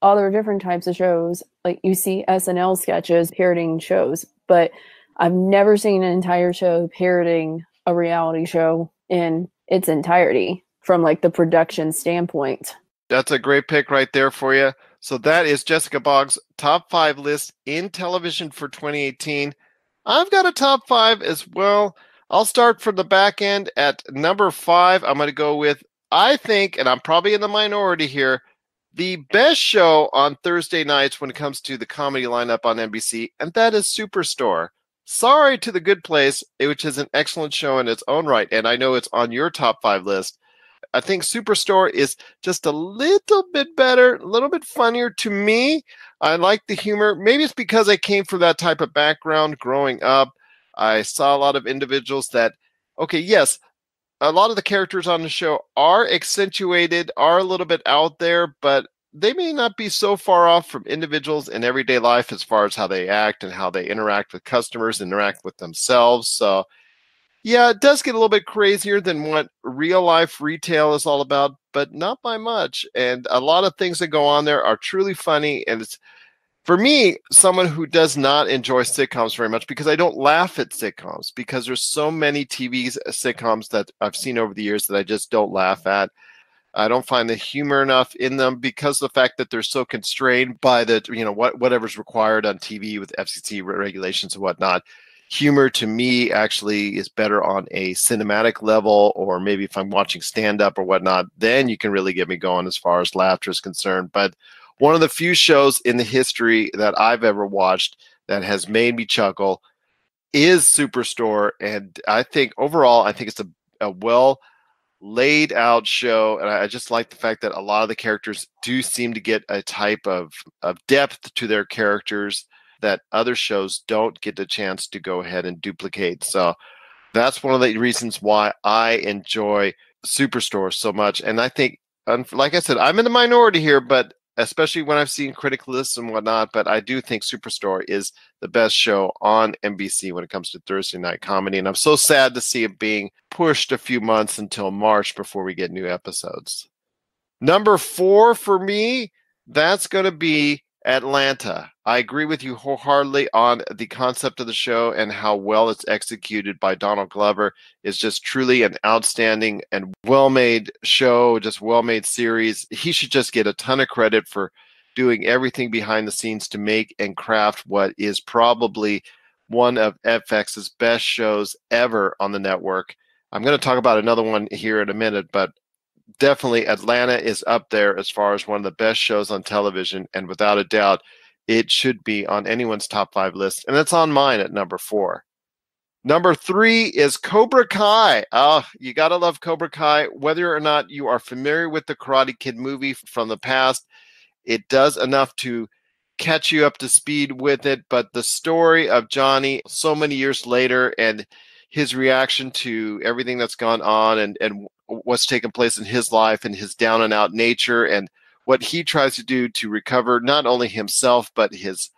all their different types of shows. Like you see SNL sketches parodying shows, but I've never seen an entire show parodying a reality show in its entirety from like the production standpoint. That's a great pick right there for you. So that is Jessica Boggs' top 5 list in television for 2018. I've got a top 5 as well. I'll start from the back end at number 5. I'm going to go with, I think, and I'm probably in the minority here, the best show on Thursday nights when it comes to the comedy lineup on NBC, and that is Superstore. Sorry to The Good Place, which is an excellent show in its own right, and I know it's on your top 5 list. I think Superstore is just a little bit better, a little bit funnier to me. I like the humor. Maybe it's because I came from that type of background growing up. I saw a lot of individuals that, okay, yes, a lot of the characters on the show are accentuated, are a little bit out there, but they may not be so far off from individuals in everyday life as far as how they act and how they interact with customers, interact with themselves. So yeah, it does get a little bit crazier than what real life retail is all about, but not by much. And a lot of things that go on there are truly funny. And it's, for me, someone who does not enjoy sitcoms very much, because I don't laugh at sitcoms, because there's so many TV sitcoms that I've seen over the years that I just don't laugh at. I don't find the humor enough in them because of the fact that they're so constrained by the, you know, whatever's required on TV with FCC regulations and whatnot. Humor to me actually is better on a cinematic level, or maybe if I'm watching stand-up or whatnot, then you can really get me going as far as laughter is concerned. But one of the few shows in the history that I've ever watched that has made me chuckle is Superstore. And I think overall, I think it's a well laid out show. And I just like the fact that a lot of the characters do seem to get a type of depth to their characters that other shows don't get the chance to go ahead and duplicate. So that's one of the reasons why I enjoy Superstore so much. And I think, like I said, I'm in the minority here, but especially when I've seen critic lists and whatnot, but I do think Superstore is the best show on NBC when it comes to Thursday night comedy. And I'm so sad to see it being pushed a few months until March before we get new episodes. Number 4 for me, that's going to be Atlanta. I agree with you wholeheartedly on the concept of the show and how well it's executed by Donald Glover. It's just truly an outstanding and well-made show, just well-made series. He should just get a ton of credit for doing everything behind the scenes to make and craft what is probably one of FX's best shows ever on the network. I'm going to talk about another one here in a minute, but definitely Atlanta is up there as far as one of the best shows on television, and without a doubt, it should be on anyone's top 5 list, and it's on mine at number 4. Number 3 is Cobra Kai. You got to love Cobra Kai. Whether or not you are familiar with the Karate Kid movie from the past, it does enough to catch you up to speed with it, but the story of Johnny so many years later and his reaction to everything that's gone on and what's taken place in his life and his down and out nature and what he tries to do to recover not only himself, but his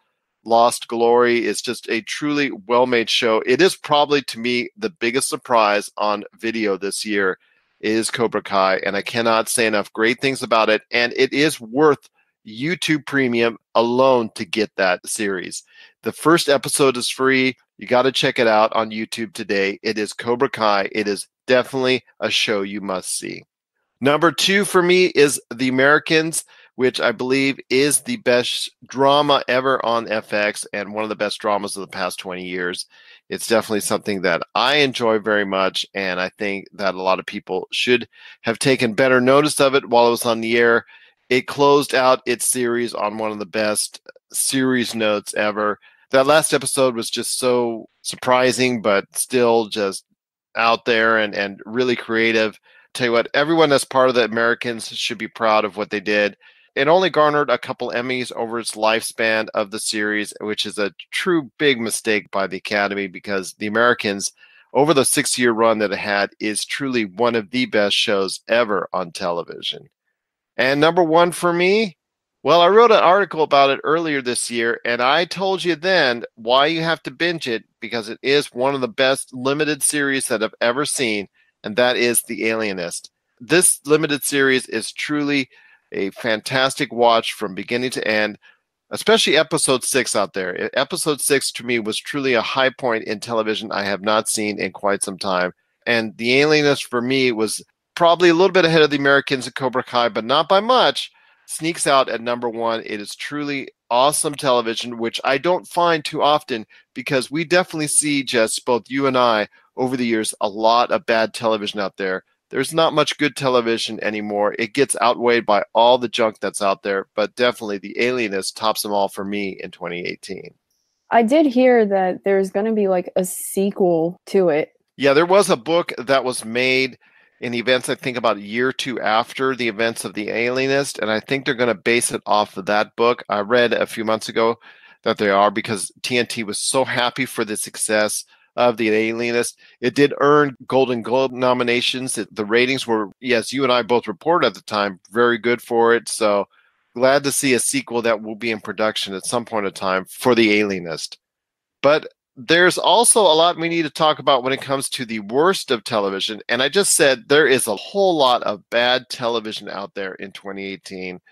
lost glory. Is just a truly well-made show. It is probably, to me, the biggest surprise on video this year is Cobra Kai, and I cannot say enough great things about it, and it is worth YouTube Premium alone to get that series. The first episode is free. You got to check it out on YouTube today. It is Cobra Kai. It is definitely a show you must see. Number two for me is The Americans, which I believe is the best drama ever on FX and one of the best dramas of the past 20 years. It's definitely something that I enjoy very much, and I think that a lot of people should have taken better notice of it while it was on the air. It closed out its series on one of the best series notes ever. That last episode was just so surprising, but still just out there and really creative. Tell you what, everyone that's part of The Americans should be proud of what they did. It only garnered a couple Emmys over its lifespan of the series, which is a true big mistake by the Academy, because The Americans, over the 6-year run that it had, is truly one of the best shows ever on television. And number one for me, well, I wrote an article about it earlier this year, and I told you then why you have to binge it, because it is one of the best limited series that I've ever seen, and that is The Alienist. This limited series is truly a fantastic watch from beginning to end, especially episode 6 out there. Episode 6 to me was truly a high point in television I have not seen in quite some time. And The Alienist for me was probably a little bit ahead of The Americans and Cobra Kai, but not by much. Sneaks out at number one. It is truly awesome television, which I don't find too often, because we definitely see, Jess, both you and I, over the years, a lot of bad television out there. There's not much good television anymore. It gets outweighed by all the junk that's out there, but definitely The Alienist tops them all for me in 2018. I did hear that there's going to be like a sequel to it. Yeah, there was a book that was made in events, I think, about a year or two after the events of The Alienist, and I think they're going to base it off of that book. I read a few months ago that they are, because TNT was so happy for the success of The Alienist. It did earn Golden Globe nominations. The ratings were, yes, you and I both reported at the time, very good for it. So glad to see a sequel that will be in production at some point in time for The Alienist. But there's also a lot we need to talk about when it comes to the worst of television. And I just said there is a whole lot of bad television out there in 2018.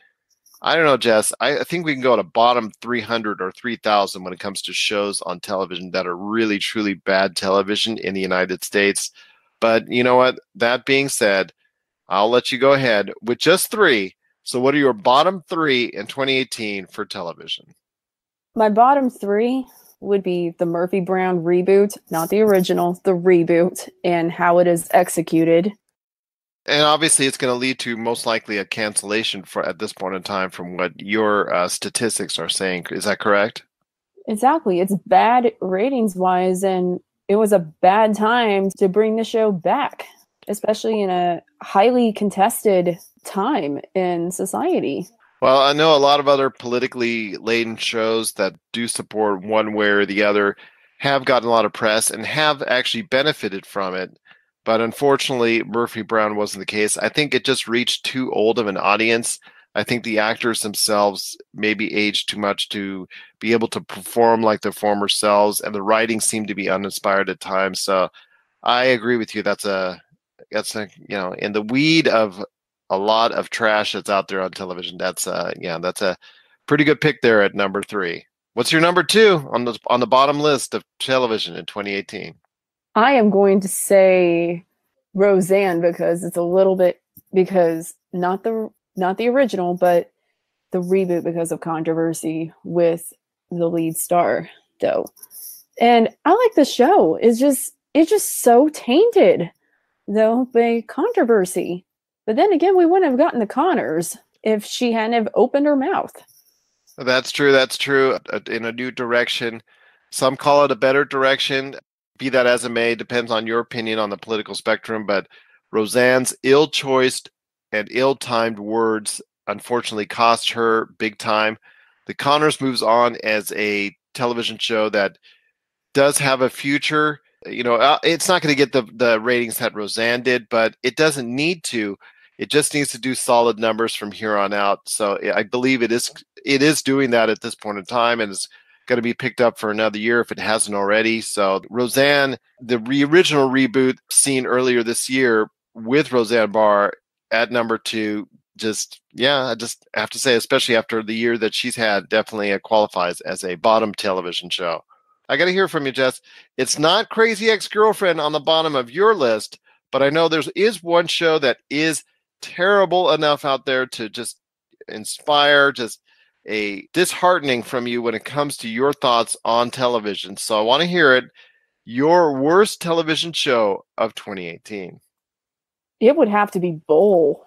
I don't know, Jess. I think we can go to bottom 300 or 3,000 when it comes to shows on television that are really, truly bad television in the United States. But you know what? That being said, I'll let you go ahead with just three. So what are your bottom three in 2018 for television? My bottom three would be the Murphy Brown reboot, not the original, the reboot, and how it is executed. And obviously, it's going to lead to most likely a cancellation for at this point in time, from what your statistics are saying. Is that correct? Exactly. It's bad ratings-wise, and it was a bad time to bring the show back, especially in a highly contested time in society. Well, I know a lot of other politically laden shows that do support one way or the other have gotten a lot of press and have actually benefited from it. But unfortunately, Murphy Brown wasn't the case. I think it just reached too old of an audience. I think the actors themselves maybe aged too much to be able to perform like their former selves, and the writing seemed to be uninspired at times. So I agree with you. That's a you know, in the weed of a lot of trash that's out there on television. That's a pretty good pick there at number three. What's your number two on the bottom list of television in 2018? I am going to say Roseanne, because it's a little bit, because not the original, but the reboot, because of controversy with the lead star, though. And I like the show. It's just so tainted, though, by controversy. But then again, we wouldn't have gotten the Conners if she hadn't have opened her mouth. That's true. In a new direction. Some call it a better direction. Be that as it may, depends on your opinion on the political spectrum, but Roseanne's ill-choiced and ill-timed words unfortunately cost her big time. The Conners moves on as a television show that does have a future, You know, it's not going to get the ratings that Roseanne did, but it doesn't need to. It just needs to do solid numbers from here on out. So I believe it is doing that at this point in time, and it's going to be picked up for another year if it hasn't already. So Roseanne, the original reboot seen earlier this year with Roseanne Barr at number 2, I just have to say, especially after the year that she's had, definitely it qualifies as a bottom television show. I got to hear from you, Jess. It's not Crazy Ex-Girlfriend on the bottom of your list, but I know there is one show that is terrible enough out there to just inspire just a disheartening from you when it comes to your thoughts on television. So I want to hear it. Your worst television show of 2018. It would have to be Bowl,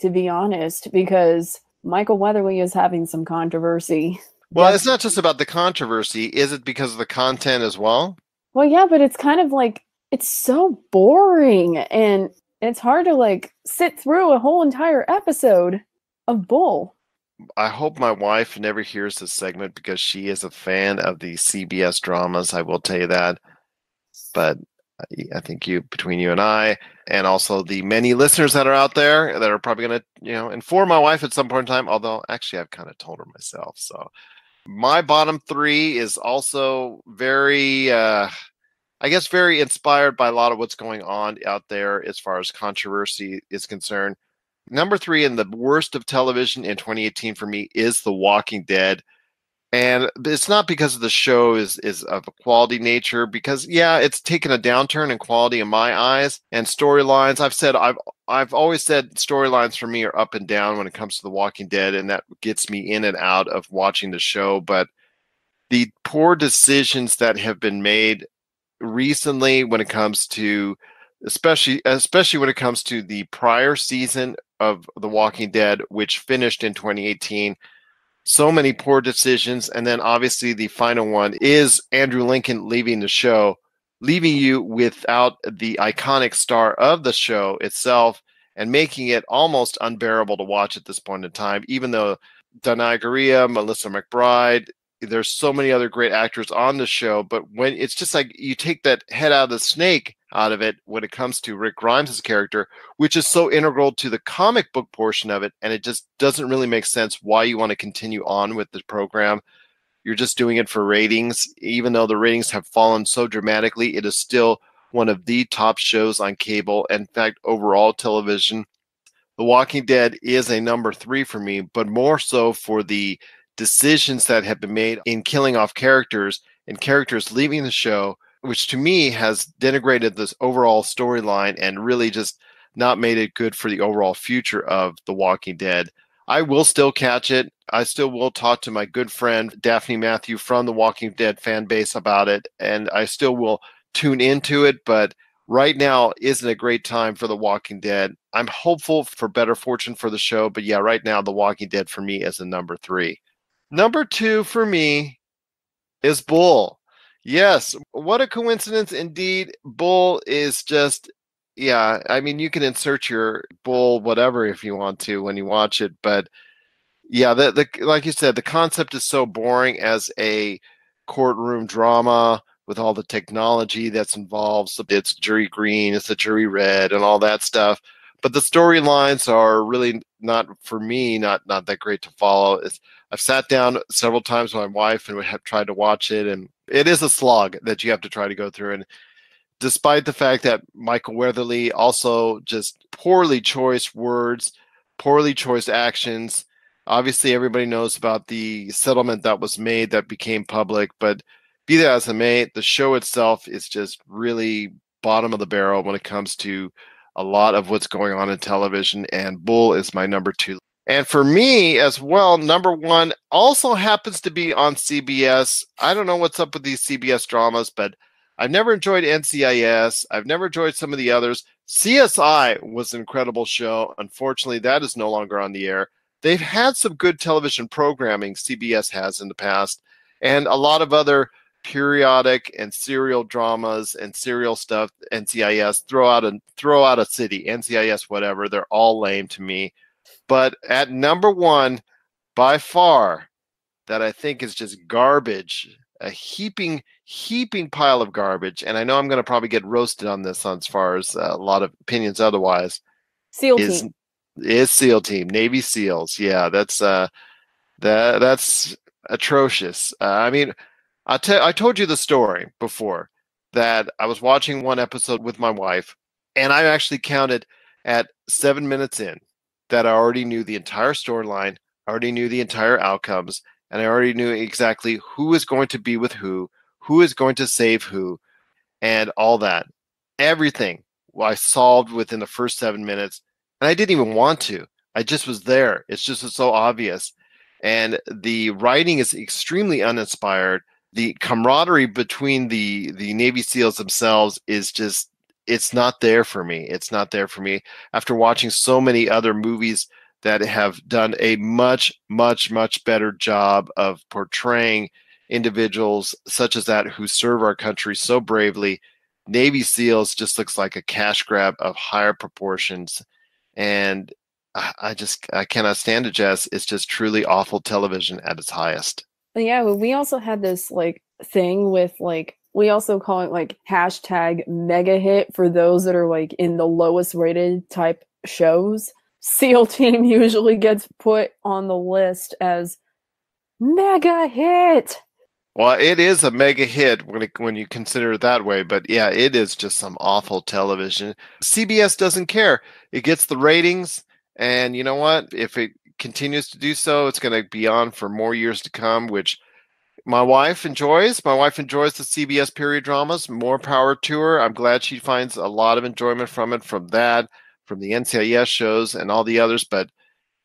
to be honest, because Michael Weatherly is having some controversy. Well, it's not just about the controversy. Is it because of the content as well? Well, yeah, but it's kind of like, it's so boring, and it's hard to like sit through a whole entire episode of Bull. I hope my wife never hears this segment because she is a fan of the CBS dramas. I will tell you that. But I think between you and I, and also the many listeners that are out there that are probably going to, inform my wife at some point in time. Although actually I've kind of told her myself. So my bottom 3 is also very, very inspired by a lot of what's going on out there as far as controversy is concerned. Number 3 in the worst of television in 2018 for me is The Walking Dead. And it's not because the show is of a quality nature, because, it's taken a downturn in quality in my eyes. And storylines, I've always said storylines for me are up and down when it comes to The Walking Dead, and that gets me in and out of watching the show. But the poor decisions that have been made recently when it comes to, especially when it comes to the prior season of The Walking Dead, which finished in 2018, so many poor decisions. And then obviously the final one is Andrew Lincoln leaving the show, leaving you without the iconic star of the show itself and making it almost unbearable to watch at this point in time, even though Danai Gurria, Melissa McBride, there's so many other great actors on the show. But when it's just like you take that head out of the snake out of it when it comes to Rick Grimes' character, which is so integral to the comic book portion of it, and it just doesn't really make sense why you want to continue on with the program. You're just doing it for ratings. Even though the ratings have fallen so dramatically, it is still one of the top shows on cable. In fact, overall television, The Walking Dead is a number 3 for me, but more so for the decisions that have been made in killing off characters and characters leaving the show, which to me has denigrated this overall storyline and really just not made it good for the overall future of The Walking Dead. I will still catch it. I still will talk to my good friend Daphne Matthew from The Walking Dead fan base about it, and I still will tune into it, but right now isn't a great time for The Walking Dead. I'm hopeful for better fortune for the show, but right now The Walking Dead for me is a number 3. Number 2 for me is Bull. Yes, what a coincidence indeed. Bull is just, you can insert your Bull whatever if you want to when you watch it. But the like you said, the concept is so boring as a courtroom drama with all the technology that's involved. So it's jury green, it's a jury red, and all that stuff. But the storylines are really not that great to follow. I've sat down several times with my wife and we have tried to watch it, and it is a slog that you have to try to go through. And despite the fact that Michael Weatherly also just poorly choiced words, poorly choiced actions. Obviously, everybody knows about the settlement that was made that became public, but be that as it may, the show itself is just really bottom of the barrel when it comes to a lot of what's going on in television, and Bull is my number 2. And for me as well, number 1 also happens to be on CBS. I don't know what's up with these CBS dramas, but I've never enjoyed NCIS. I've never enjoyed some of the others. CSI was an incredible show. Unfortunately, that is no longer on the air. They've had some good television programming, CBS has in the past, and a lot of other periodic and serial dramas and serial stuff. NCIS, throw out a city, NCIS, whatever, they're all lame to me. But at number 1 by far, that I think is just garbage a heaping pile of garbage. And I know I'm going to probably get roasted on this on as far as a lot of opinions otherwise. SEAL team. Is SEAL team, Navy SEALs. Yeah, that's atrocious. I mean, I told you the story before that I was watching one episode with my wife, and I actually counted at 7 minutes in that I already knew the entire storyline, I already knew the entire outcomes, and I already knew exactly who is going to be with who is going to save who, and all that. Everything I solved within the first 7 minutes, and I didn't even want to. I just was there. It's just so obvious. And the writing is extremely uninspired. The camaraderie between the Navy SEALs themselves is just, it's not there for me. It's not there for me. After watching so many other movies that have done a much, much, much better job of portraying individuals such as that who serve our country so bravely, Navy SEALs just looks like a cash grab of higher proportions. And I cannot stand it, Jess. It's just truly awful television at its highest. Yeah, we also had this like thing with like, we also call it like hashtag mega hit for those that are like in the lowest rated type shows. SEAL Team usually gets put on the list as mega hit. Well, it is a mega hit when you consider it that way, but yeah, it is just some awful television. CBS doesn't care. It gets the ratings, and you know what? If it continues to do so, it's going to be on for more years to come, which my wife enjoys. My wife enjoys the CBS period dramas. More power to her. I'm glad she finds a lot of enjoyment from it, from that, from the NCIS shows and all the others, but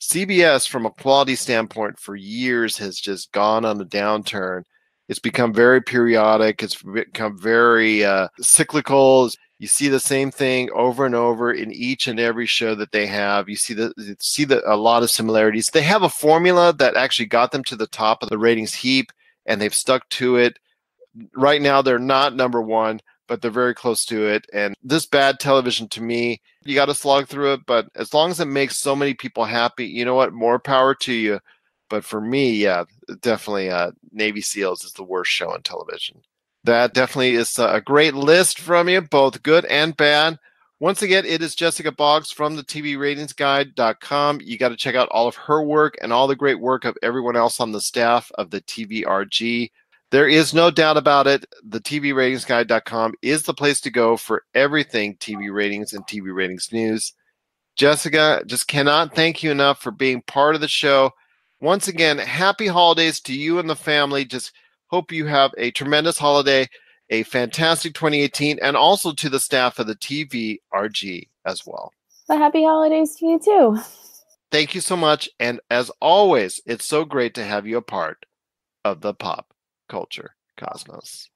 CBS from a quality standpoint for years has just gone on a downturn. It's become very periodic. It's become very cyclical. You see the same thing over and over in each and every show that they have. You see a lot of similarities. They have a formula that actually got them to the top of the ratings heap, and they've stuck to it. Right now, they're not number one, but they're very close to it. And this bad television, to me, you got to slog through it. But as long as it makes so many people happy, you know what? More power to you. But for me, yeah, definitely Navy SEALs is the worst show on television. That definitely is a great list from you, both good and bad. Once again, it is Jessica Boggs from the TVRatingsGuide.com. You got to check out all of her work and all the great work of everyone else on the staff of the TVRG. There is no doubt about it. The TVRatingsGuide.com is the place to go for everything TV ratings and TV ratings news. Jessica, just cannot thank you enough for being part of the show. Once again, happy holidays to you and the family. Just hope you have a tremendous holiday, a fantastic 2018, and also to the staff of the TVRG as well. Well, happy holidays to you too. Thank you so much. And as always, it's so great to have you a part of the Pop Culture Cosmos.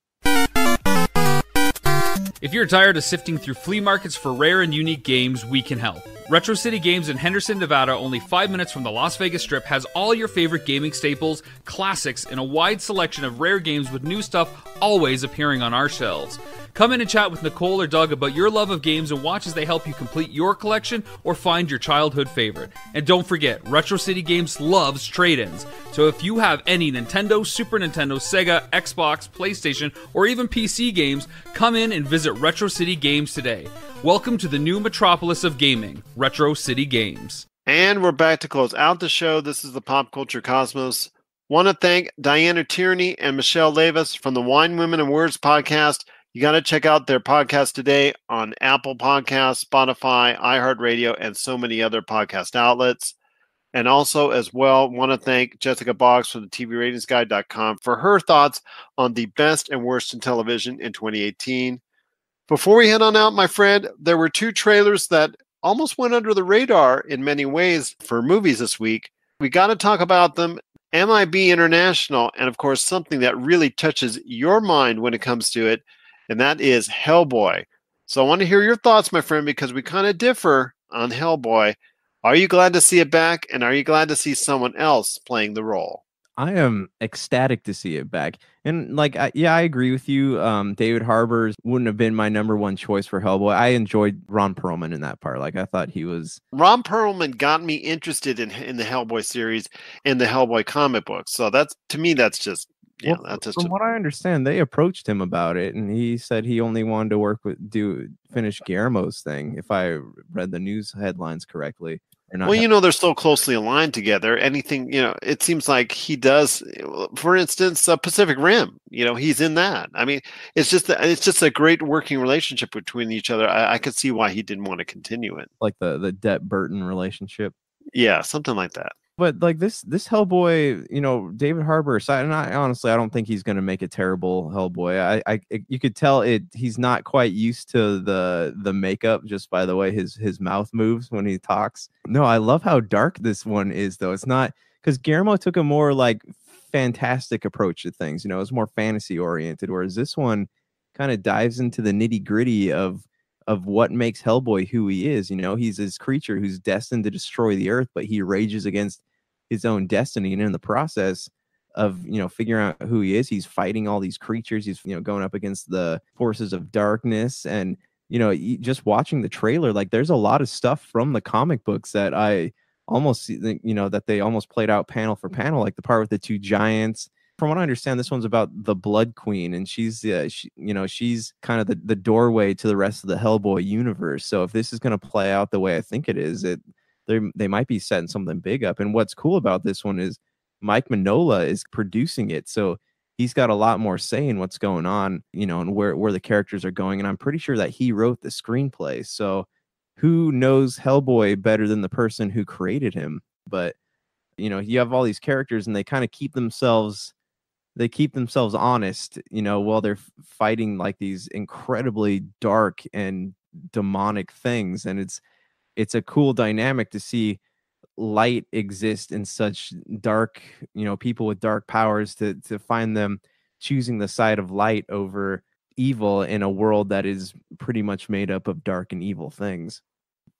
If you're tired of sifting through flea markets for rare and unique games, we can help. Retro City Games in Henderson, Nevada, only 5 minutes from the Las Vegas Strip, has all your favorite gaming staples, classics, and a wide selection of rare games with new stuff always appearing on our shelves. Come in and chat with Nicole or Doug about your love of games and watch as they help you complete your collection or find your childhood favorite. And don't forget, Retro City Games loves trade-ins. So if you have any Nintendo, Super Nintendo, Sega, Xbox, PlayStation, or even PC games, come in and visit Retro City Games today. Welcome to the new metropolis of gaming, Retro City Games. And we're back to close out the show. This is the Pop Culture Cosmos. Want to thank Diana Tierney and Michele Leivas from the Wine, Women and Words podcast. You got to check out their podcast today on Apple Podcasts, Spotify, iHeartRadio, and so many other podcast outlets. And also, as well, want to thank Jessica Boggs from the TVRatingsGuide.com for her thoughts on the best and worst in television in 2018. Before we head on out, my friend, there were two trailers that almost went under the radar in many ways for movies this week. We got to talk about them. MIB International, and of course, something that really touches your mind when it comes to it, and that is Hellboy. So I want to hear your thoughts, my friend, because we kind of differ on Hellboy. Are you glad to see it back, and are you glad to see someone else playing the role? I am ecstatic to see it back. And like, yeah, I agree with you. David Harbour wouldn't have been my number one choice for Hellboy. I enjoyed Ron Perlman in that part. Like, I thought he was... Ron Perlman got me interested in the Hellboy series and the Hellboy comic book. So that's, to me, that's just yeah, well, that's just from what I understand, they approached him about it, and he said he only wanted to work with finish Guillermo's thing, if I read the news headlines correctly. Well, you know, they're so closely aligned together. Anything, you know, it seems like he does. For instance, Pacific Rim, you know, he's in that. I mean, it's just a great working relationship between each other. I could see why he didn't want to continue it, like the Depp Burton relationship. Yeah, something like that. But like this Hellboy, you know, David Harbour aside, and I honestly don't think he's going to make a terrible Hellboy. You could tell he's not quite used to the makeup just by the way his mouth moves when he talks. No, I love how dark this one is though. It's not, because Guillermo took a more like fantastic approach to things, you know, it's more fantasy oriented, whereas this one kind of dives into the nitty gritty of what makes Hellboy who he is. You know, he's this creature who's destined to destroy the earth, but he rages against his own destiny. And in the process of, you know, figuring out who he is, he's fighting all these creatures. He's, you know, going up against the forces of darkness. And, you know, just watching the trailer, like there's a lot of stuff from the comic books that I almost, you know, that they almost played out panel for panel, like the part with the two giants. From what I understand, this one's about the Blood Queen, and she's kind of the doorway to the rest of the Hellboy universe. So if this is going to play out the way I think it is, they might be setting something big up. And what's cool about this one is Mike Mignola is producing it, so he's got a lot more say in what's going on, you know, and where the characters are going. And I'm pretty sure that he wrote the screenplay. So who knows Hellboy better than the person who created him? But you know, you have all these characters, and they kind of keep themselves. They keep themselves honest, you know, while they're fighting like these incredibly dark and demonic things. And it's a cool dynamic to see light exist in such dark, you know, people with dark powers, to find them choosing the side of light over evil in a world that is pretty much made up of dark and evil things.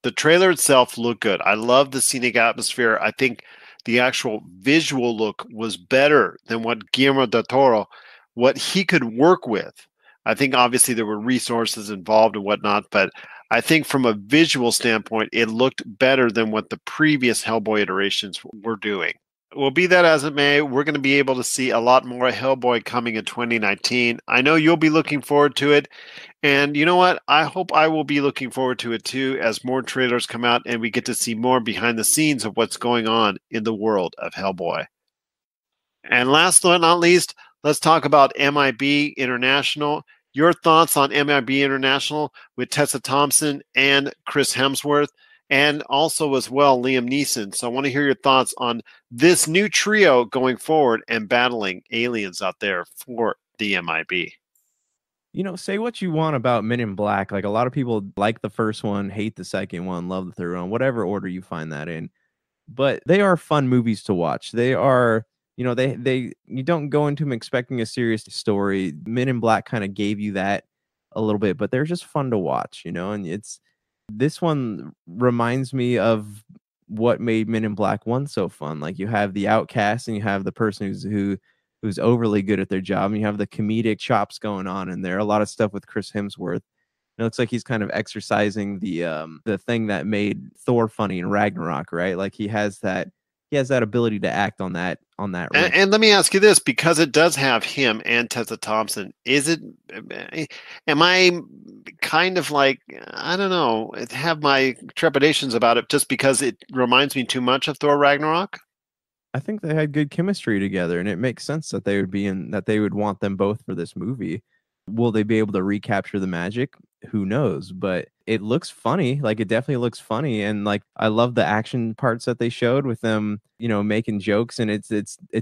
The trailer itself looked good. I love the scenic atmosphere. I think the actual visual look was better than what Guillermo del Toro, what he could work with. I think obviously there were resources involved and whatnot, but I think from a visual standpoint, it looked better than what the previous Hellboy iterations were doing. Well, be that as it may, we're going to be able to see a lot more Hellboy coming in 2019. I know you'll be looking forward to it. And you know what? I hope I will be looking forward to it too, as more trailers come out and we get to see more behind the scenes of what's going on in the world of Hellboy. And last but not least, let's talk about MIB International. Your thoughts on MIB International with Tessa Thompson and Chris Hemsworth. And also as well, Liam Neeson. So I want to hear your thoughts on this new trio going forward and battling aliens out there for the MIB. You know, say what you want about Men in Black. Like, a lot of people like the first one, hate the second one, love the third one, whatever order you find that in. But they are fun movies to watch. They are, you know, you don't go into them expecting a serious story. Men in Black kind of gave you that a little bit, but they're just fun to watch, you know, and this one reminds me of what made Men in Black 1 so fun. Like, you have the outcast and you have the person who's overly good at their job, and you have the comedic chops going on in there. A lot of stuff with Chris Hemsworth. It looks like he's kind of exercising the thing that made Thor funny in Ragnarok, right? Like, he has that ability to act on that. And let me ask you this, because it does have him and Tessa Thompson. Am I kind of like, I don't know, have my trepidations about it just because it reminds me too much of Thor Ragnarok? I think they had good chemistry together, and it makes sense that they would be in, that they would want them both for this movie. Will they be able to recapture the magic? Who knows? But it looks funny. Like, it definitely looks funny. And like, I love the action parts that they showed with them, you know, making jokes. And it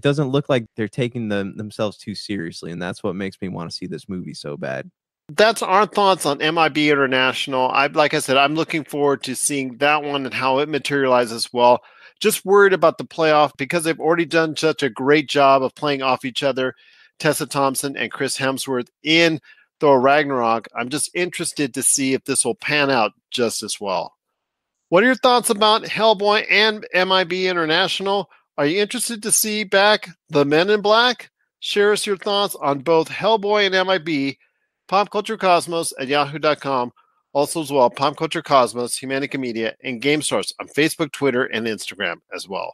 doesn't look like they're taking themselves too seriously. And that's what makes me want to see this movie so bad. That's our thoughts on MIB International. Like I said, I'm looking forward to seeing that one and how it materializes well. Just worried about the playoff, because they've already done such a great job of playing off each other, Tessa Thompson and Chris Hemsworth in Thor Ragnarok. I'm just interested to see if this will pan out just as well. What are your thoughts about Hellboy and MIB International? Are you interested to see back the Men in Black? Share us your thoughts on both Hellboy and MIB. popculturecosmos@yahoo.com. Also as well, Popculture Cosmos, Humanica Media, and Game Source on Facebook, Twitter, and Instagram as well.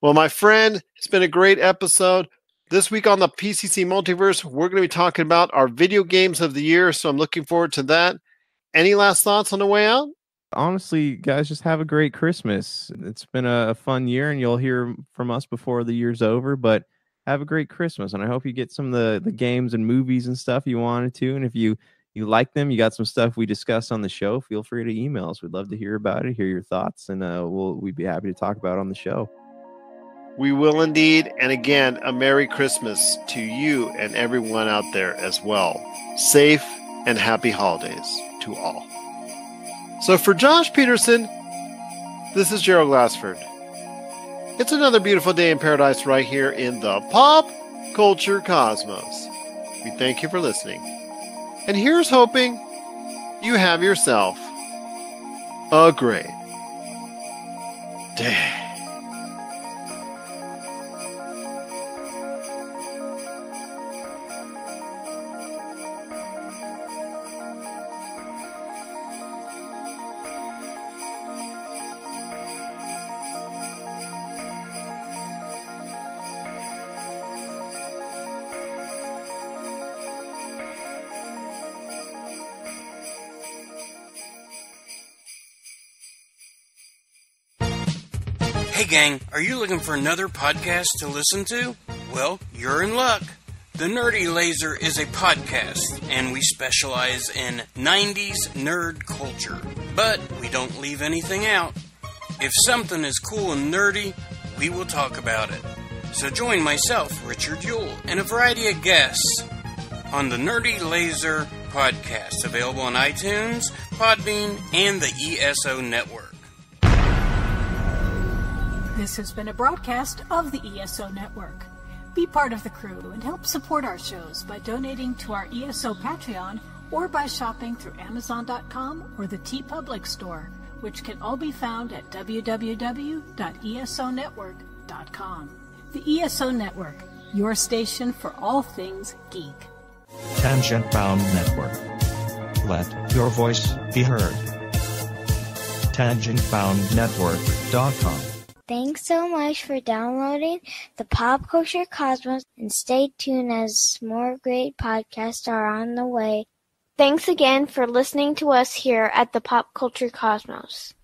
Well, my friend, it's been a great episode. This week on the PCC Multiverse, we're going to be talking about our video games of the year, so I'm looking forward to that. Any last thoughts on the way out? Honestly, guys, just have a great Christmas. It's been a fun year, and you'll hear from us before the year's over, but have a great Christmas, and I hope you get some of the games and movies and stuff you wanted to, and if you like them, you got some stuff we discussed on the show, feel free to email us. We'd love to hear about it, hear your thoughts, and we'd be happy to talk about it on the show. We will indeed, and again, a Merry Christmas to you and everyone out there as well. Safe and happy holidays to all. So for Josh Peterson, this is Gerald Glassford. It's another beautiful day in paradise right here in the Pop Culture Cosmos. We thank you for listening. And here's hoping you have yourself a great day. Gang, are you looking for another podcast to listen to? Well, you're in luck. The Nerdy Laser is a podcast, and we specialize in 90s nerd culture. But we don't leave anything out. If something is cool and nerdy, we will talk about it. So join myself, Richard Yule, and a variety of guests on the Nerdy Laser podcast, available on iTunes, Podbean, and the ESO Network. This has been a broadcast of the ESO Network. Be part of the crew and help support our shows by donating to our ESO Patreon or by shopping through Amazon.com or the TeePublic store, which can all be found at www.esonetwork.com. The ESO Network, your station for all things geek. Tangent Bound Network. Let your voice be heard. TangentBoundNetwork.com. Thanks so much for downloading the Pop Culture Cosmos, and stay tuned as more great podcasts are on the way. Thanks again for listening to us here at the Pop Culture Cosmos.